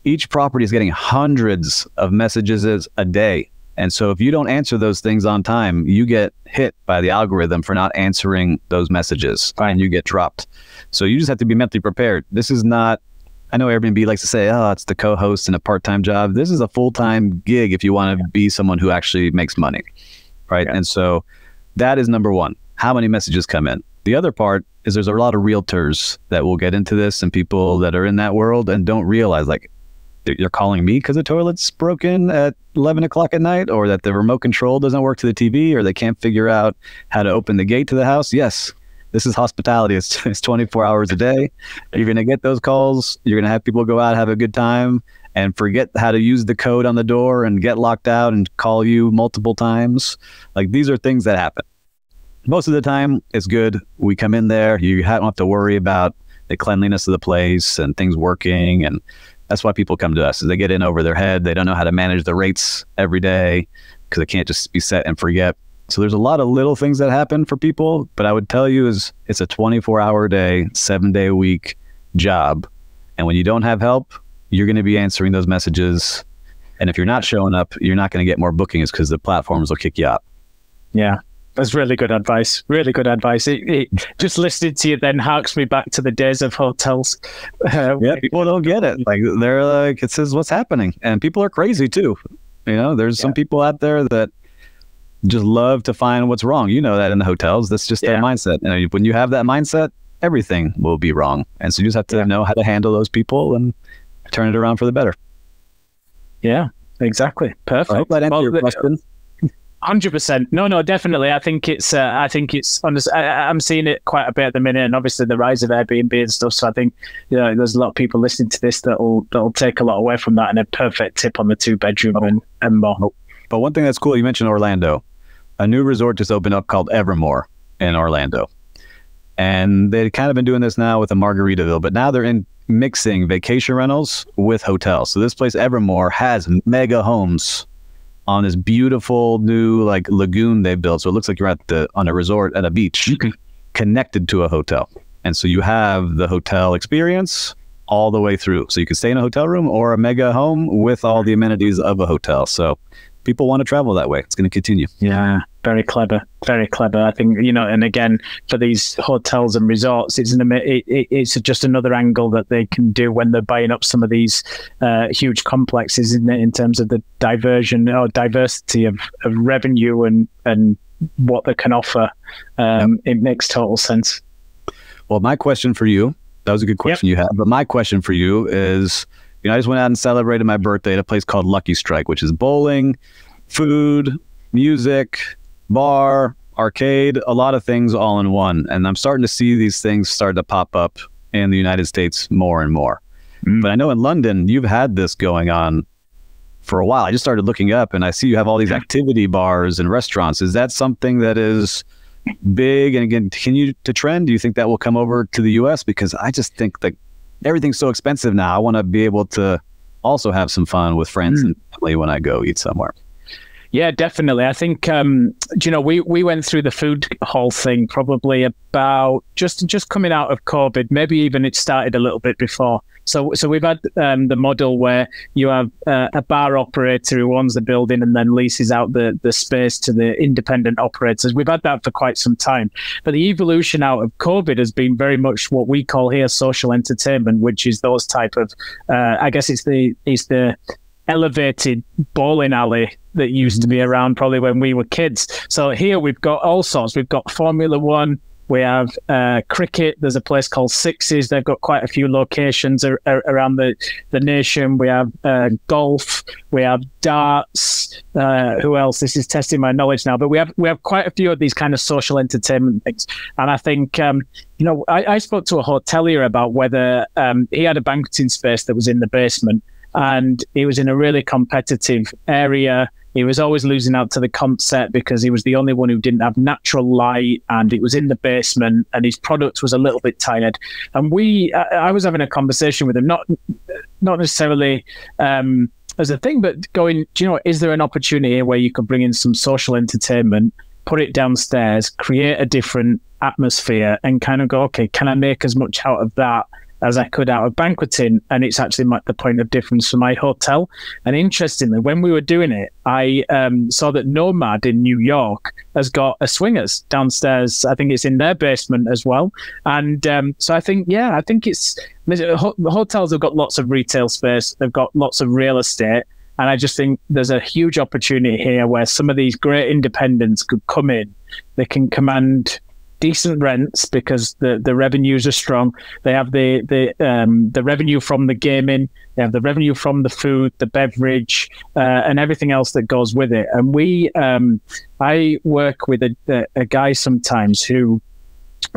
Each property is getting hundreds of messages a day. And so if you don't answer those things on time, you get hit by the algorithm for not answering those messages. Right. And you get dropped. So you just have to be mentally prepared. This is not, I know Airbnb likes to say, oh, it's the co-host and a part-time job. This is a full-time gig if you want to yeah. be someone who actually makes money, right? Yeah. And so that is number one, how many messages come in. The other part is there's a lot of realtors that will get into this and people that are in that world and don't realize, like, you're calling me because the toilet's broken at eleven o'clock at night, or that the remote control doesn't work to the T V, or they can't figure out how to open the gate to the house. Yes, this is hospitality. It's, it's twenty-four hours a day. You're going to get those calls. You're going to have people go out, have a good time, and forget how to use the code on the door and get locked out and call you multiple times. Like, these are things that happen. Most of the time, it's good. We come in there. You don't have to worry about the cleanliness of the place and things working, and that's why people come to us, is they get in over their head. They don't know how to manage the rates every day because they can't just be set and forget. So there's a lot of little things that happen for people, but I would tell you is it's a twenty-four hour day, seven day a week job. And when you don't have help, you're going to be answering those messages. And if you're not showing up, you're not going to get more bookings because the platforms will kick you out. Yeah. That's really good advice. Really good advice. It, it, just listening to you then harks me back to the days of hotels. Uh, yeah, people don't get it. Like, they're like, it says what's happening, and people are crazy too. You know, there's yeah. some people out there that just love to find what's wrong. You know that in the hotels, that's just yeah. their mindset. And when you have that mindset, everything will be wrong. And so you just have to yeah. know how to handle those people and turn it around for the better. Yeah, exactly. Perfect. I hope that answered well, your question. one hundred percent. No, no, definitely. I think it's, uh, I think it's, honest, I, I'm seeing it quite a bit at the minute, and obviously the rise of Airbnb and stuff. So I think, you know, there's a lot of people listening to this that'll, that'll take a lot away from that, and a perfect tip on the two bedroom oh. and, and more. But one thing that's cool, you mentioned Orlando. A new resort just opened up called Evermore in Orlando. And they've kind of been doing this now with a Margaritaville, but now they're in mixing vacation rentals with hotels. So this place, Evermore, has mega homes on this beautiful new like lagoon they built. So it looks like you're at the on a resort at a beach okay. connected to a hotel. And so you have the hotel experience all the way through. So you can stay in a hotel room or a mega home with all the amenities of a hotel. So people want to travel that way. It's going to continue. Yeah, very clever. Very clever. I think, you know, and again, for these hotels and resorts, it's, an, it, it, it's just another angle that they can do when they're buying up some of these uh, huge complexes, isn't it, in terms of the diversion or diversity of, of revenue and, and what they can offer. Um, yep. It makes total sense. Well, my question for you, that was a good question yep. you had, but my question for you is, you know, I just went out and celebrated my birthday at a place called Lucky Strike, which is bowling, food, music, bar, arcade, a lot of things all in one. And I'm starting to see these things start to pop up in the United States more and more. Mm. But I know in London, you've had this going on for a while. I just started looking up and I see you have all these activity bars and restaurants. Is that something that is big and again, continue to trend? Do you think that will come over to the U S? Because I just think that everything's so expensive now. I want to be able to also have some fun with friends mm. and family when I go eat somewhere. Yeah, definitely. I think, um, you know, we, we went through the food hall thing probably about just just coming out of COVID. Maybe even it started a little bit before. So so we've had um, the model where you have uh, a bar operator who owns the building and then leases out the, the space to the independent operators. We've had that for quite some time. But the evolution out of COVID has been very much what we call here social entertainment, which is those type of, uh, I guess it's the it's the elevated bowling alley that used to be around probably when we were kids. So here we've got all sorts. We've got Formula One. We have uh, cricket. There's a place called Sixes. They've got quite a few locations ar ar around the, the nation. We have uh, golf. We have darts. Uh, who else? This is testing my knowledge now. But we have we have quite a few of these kind of social entertainment things. And I think, um, you know, I, I spoke to a hotelier about whether um, he had a banqueting space that was in the basement, and it was in a really competitive area. He was always losing out to the concept because he was the only one who didn't have natural light, and it was in the basement, and his product was a little bit tired. And we, I, I was having a conversation with him, not not necessarily um, as a thing, but going, do you know what, is there an opportunity where you could bring in some social entertainment, put it downstairs, create a different atmosphere, and kind of go, okay, can I make as much out of that as I could out of banqueting? And it's actually the point of difference for my hotel. And interestingly, when we were doing it, I um, saw that Nomad in New York has got a swingers downstairs. I think it's in their basement as well. And um, so I think, yeah, I think it's, ho hotels have got lots of retail space. They've got lots of real estate. And I just think there's a huge opportunity here where some of these great independents could come in. They can command decent rents because the the revenues are strong. They have the the um the revenue from the gaming, they have the revenue from the food, the beverage, uh, and everything else that goes with it. And we um I work with a, a, a guy sometimes who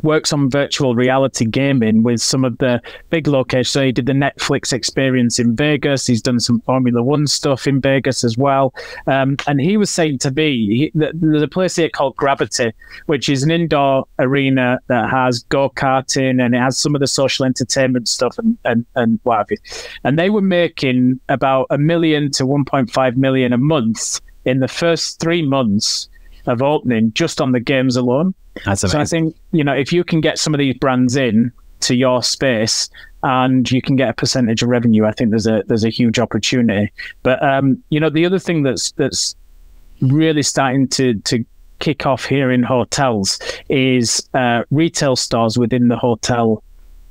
works on virtual reality gaming with some of the big locations. So he did the Netflix experience in Vegas. He's done some Formula One stuff in Vegas as well. Um, and he was saying to me, he, there's a place here called Gravity, which is an indoor arena that has go-karting and it has some of the social entertainment stuff and, and, and what have you. And they were making about a million to one point five million a month in the first three months of opening just on the games alone. That's amazing. So I think, you know, if you can get some of these brands in to your space and you can get a percentage of revenue, I think there's a there's a huge opportunity. But um, you know, the other thing that's that's really starting to to kick off here in hotels is uh, retail stores within the hotel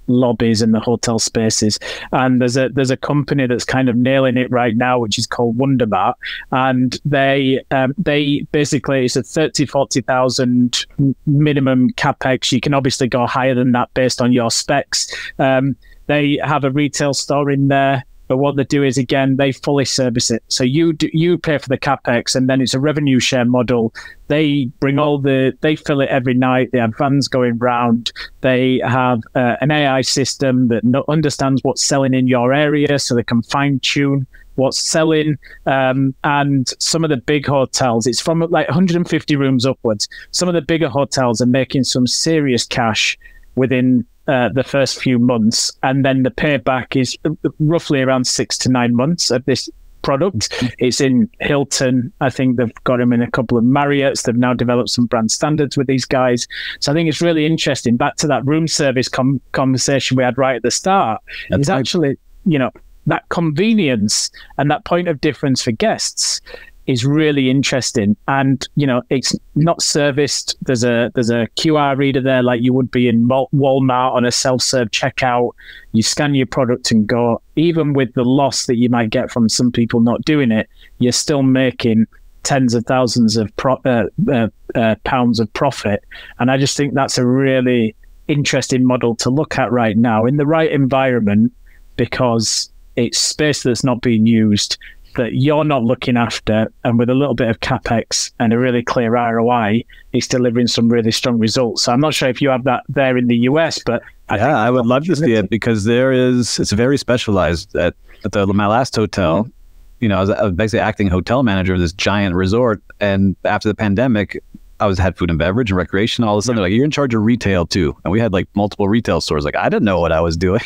lobbies and the hotel spaces. And there's a there's a company that's kind of nailing it right now, which is called Wondermart, and they um, they basically, it's a thirty forty thousand minimum capex. You can obviously go higher than that based on your specs. Um, they have a retail store in there, but what they do is, again, they fully service it. So you do, you pay for the capex, and then it's a revenue share model. They bring all the, they fill it every night. They have vans going round. They have uh, an A I system that no, understands what's selling in your area, so they can fine tune what's selling. Um, and some of the big hotels, it's from like one hundred fifty rooms upwards. Some of the bigger hotels are making some serious cash within Uh, the first few months, and then the payback is roughly around six to nine months of this product. It's in Hilton. I think they've got them in a couple of Marriotts. They've now developed some brand standards with these guys. So I think it's really interesting. Back to that room service com conversation we had right at the start, is actually, you know, that convenience and that point of difference for guests is really interesting. And you know, it's not serviced. There's a there's a Q R reader there, like you would be in Walmart on a self-serve checkout. You scan your product and go. Even with the loss that you might get from some people not doing it, you're still making tens of thousands of pro uh, uh, uh, pounds of profit. And I just think that's a really interesting model to look at right now in the right environment, because it's space that's not being used, that you're not looking after, and with a little bit of capex and a really clear R O I, it's delivering some really strong results. So I'm not sure if you have that there in the U S, but I yeah, I would love to see it, because there is, it's very specialized. At, at the my last hotel, mm-hmm. you know, I was, I was basically acting hotel manager of this giant resort, and after the pandemic, I was had food and beverage and recreation. All of a sudden, yeah. they're like, you're in charge of retail too, and we had like multiple retail stores. Like, I didn't know what I was doing.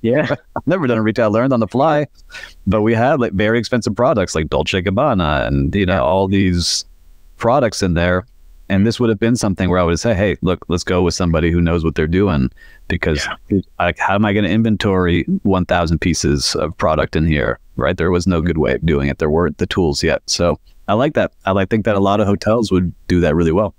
Yeah, I've never done a retail. I learned on the fly, but we had like very expensive products like Dolce and Gabbana, and you know yeah. all these products in there. And this would have been something where I would say, hey, look, let's go with somebody who knows what they're doing, because yeah. like, how am I going to inventory one thousand pieces of product in here? Right? There was no good way of doing it. There weren't the tools yet, so. I like that. I like, think that a lot of hotels would do that really well.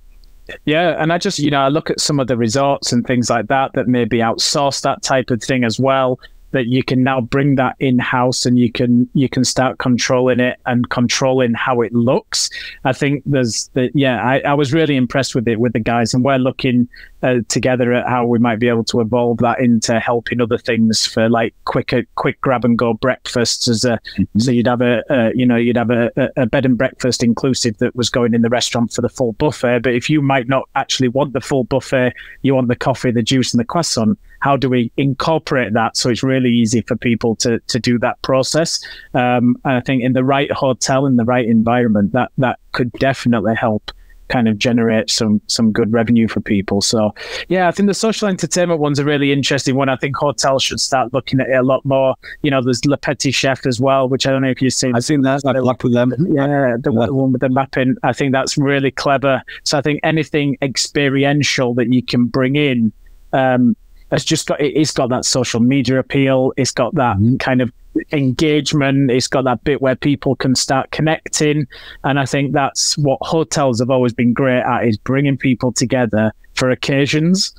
Yeah. And I just, you know, I look at some of the resorts and things like that that maybe outsource that type of thing as well, that you can now bring that in-house, and you can you can start controlling it and controlling how it looks. I think there's the, yeah, I, I was really impressed with it with the guys, and we're looking uh, together at how we might be able to evolve that into helping other things for like quicker, quick grab and go breakfasts. As a, mm-hmm. so you'd have a, uh, you know, you'd have a, a bed and breakfast inclusive that was going in the restaurant for the full buffet. But if you might not actually want the full buffet, you want the coffee, the juice and the croissant, how do we incorporate that so it's really easy for people to to do that process? Um, and I think in the right hotel, in the right environment, that that could definitely help kind of generate some some good revenue for people. So yeah, I think the social entertainment one's a really interesting one. I think hotels should start looking at it a lot more. You know, there's Le Petit Chef as well, which I don't know if you've seen. I've seen that. I've luck with them. Yeah, the yeah. one with the mapping. I think that's really clever. So I think anything experiential that you can bring in, um, it's just got it's got that social media appeal. It's got that mm-hmm. kind of engagement. It's got that bit where people can start connecting, and I think that's what hotels have always been great at, is bringing people together for occasions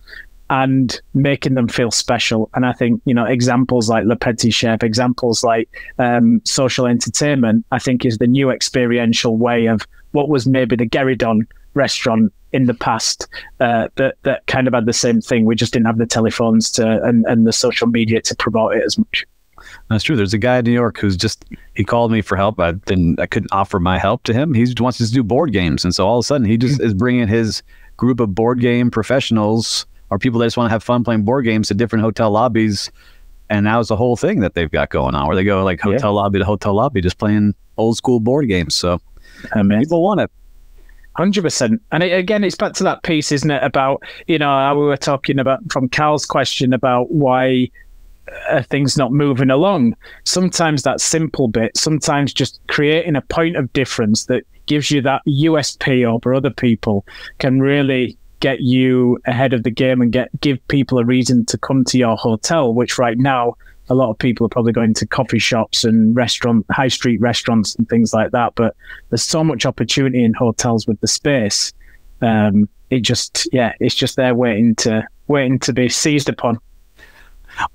and making them feel special. And I think, you know, examples like Le Petit Chef, examples like um, social entertainment, I think is the new experiential way of what was maybe the Gerridon restaurant in the past, uh, that that kind of had the same thing. We just didn't have the telephones to and, and the social media to promote it as much. That's true. There's a guy in New York who's just, he called me for help. I didn't, I couldn't offer my help to him. He wants to do board games. And so all of a sudden he just is bringing his group of board game professionals or people that just want to have fun playing board games to different hotel lobbies. And now it's the whole thing that they've got going on where they go like hotel yeah. lobby to hotel lobby, just playing old school board games. So Amazing. people want it. one hundred percent. And it, again, it's back to that piece, isn't it? About, you know, how we were talking about from Carl's question about why Uh, things not moving along. Sometimes that simple bit, sometimes just creating a point of difference that gives you that U S P over other people can really get you ahead of the game and get give people a reason to come to your hotel, which right now a lot of people are probably going to coffee shops and restaurant high street restaurants and things like that, but there's so much opportunity in hotels with the space. Um, it just yeah it's just there waiting to waiting to be seized upon.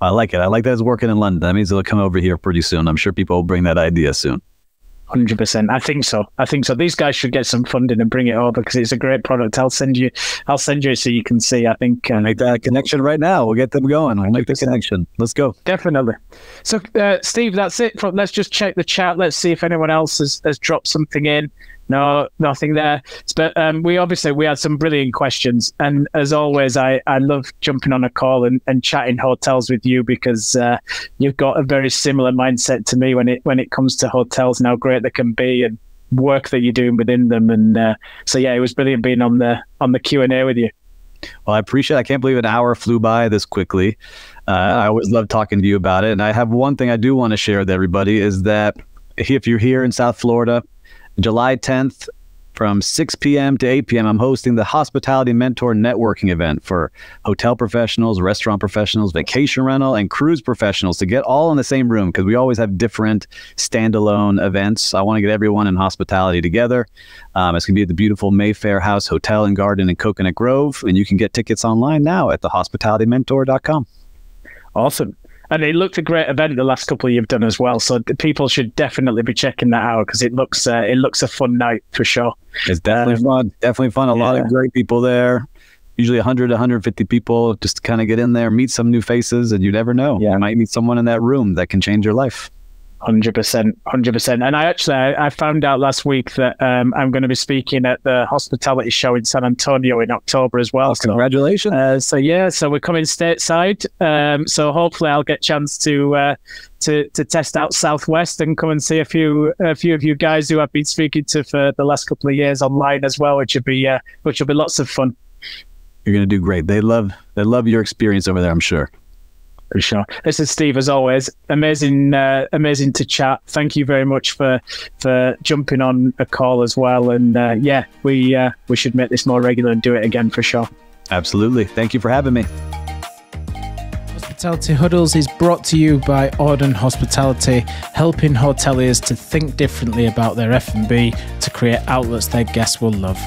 I like it. I like that it's working in London. That means it'll come over here pretty soon. I'm sure people will bring that idea soon. one hundred percent. I think so. I think so. These guys should get some funding and bring it over because it's a great product. I'll send you. I'll send you so you can see. I think uh, make that connection right now. We'll get them going. We'll make the connection. Let's go. Definitely. So, uh, Steve, that's it. From, let's just check the chat. Let's see if anyone else has, has dropped something in. No, nothing there. But um, we obviously we had some brilliant questions, and as always, I, I love jumping on a call and, and chatting hotels with you because uh, you've got a very similar mindset to me when it when it comes to hotels and how great they can be and work that you're doing within them. And uh, so yeah, it was brilliant being on the on the Q and A with you. Well, I appreciate it. I can't believe an hour flew by this quickly. Uh, I always love talking to you about it. And I have one thing I do want to share with everybody is that if you're here in South Florida, July tenth from six p m to eight p m I'm hosting the Hospitality Mentor Networking event for hotel professionals, restaurant professionals, vacation rental, and cruise professionals to get all in the same room because we always have different standalone events. I want to get everyone in hospitality together. Um, it's going to be at the beautiful Mayfair House Hotel and Garden in Coconut Grove, and you can get tickets online now at the hospitality mentor dot com. Awesome. And it looked a great event the last couple you've done as well. So people should definitely be checking that out because it looks uh, it looks a fun night for sure. It's definitely um, fun. Definitely fun. A yeah. lot of great people there. Usually one hundred, one hundred fifty people just to kind of get in there, meet some new faces, and you never know. Yeah. You might meet someone in that room that can change your life. one hundred percent, one hundred percent. And I actually, I, I found out last week that um, I'm going to be speaking at the hospitality show in San Antonio in October as well. Oh, so, congratulations. Uh, so yeah, so we're coming stateside. Um, so hopefully I'll get a chance to, uh, to to test out Southwest and come and see a few a few of you guys who I've been speaking to for the last couple of years online as well, which will be, uh, which will be lots of fun. You're going to do great. They love, they love your experience over there, I'm sure. For sure. This is Steve, as always. Amazing, uh, amazing to chat. Thank you very much for for jumping on a call as well. And uh, yeah, we uh, we should make this more regular and do it again for sure. Absolutely. Thank you for having me. Hospitality Huddles is brought to you by Auden Hospitality, helping hoteliers to think differently about their F and B to create outlets their guests will love.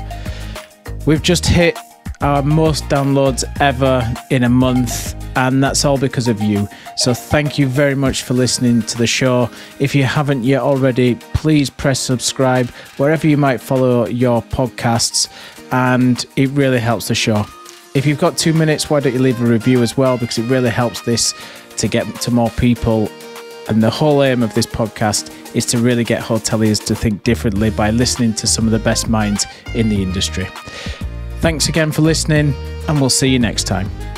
We've just hit our most downloads ever in a month, and that's all because of you. So thank you very much for listening to the show. If you haven't yet already, please press subscribe wherever you might follow your podcasts, and it really helps the show. If you've got two minutes, why don't you leave a review as well, because it really helps this to get to more people. And the whole aim of this podcast is to really get hoteliers to think differently by listening to some of the best minds in the industry. Thanks again for listening, and we'll see you next time.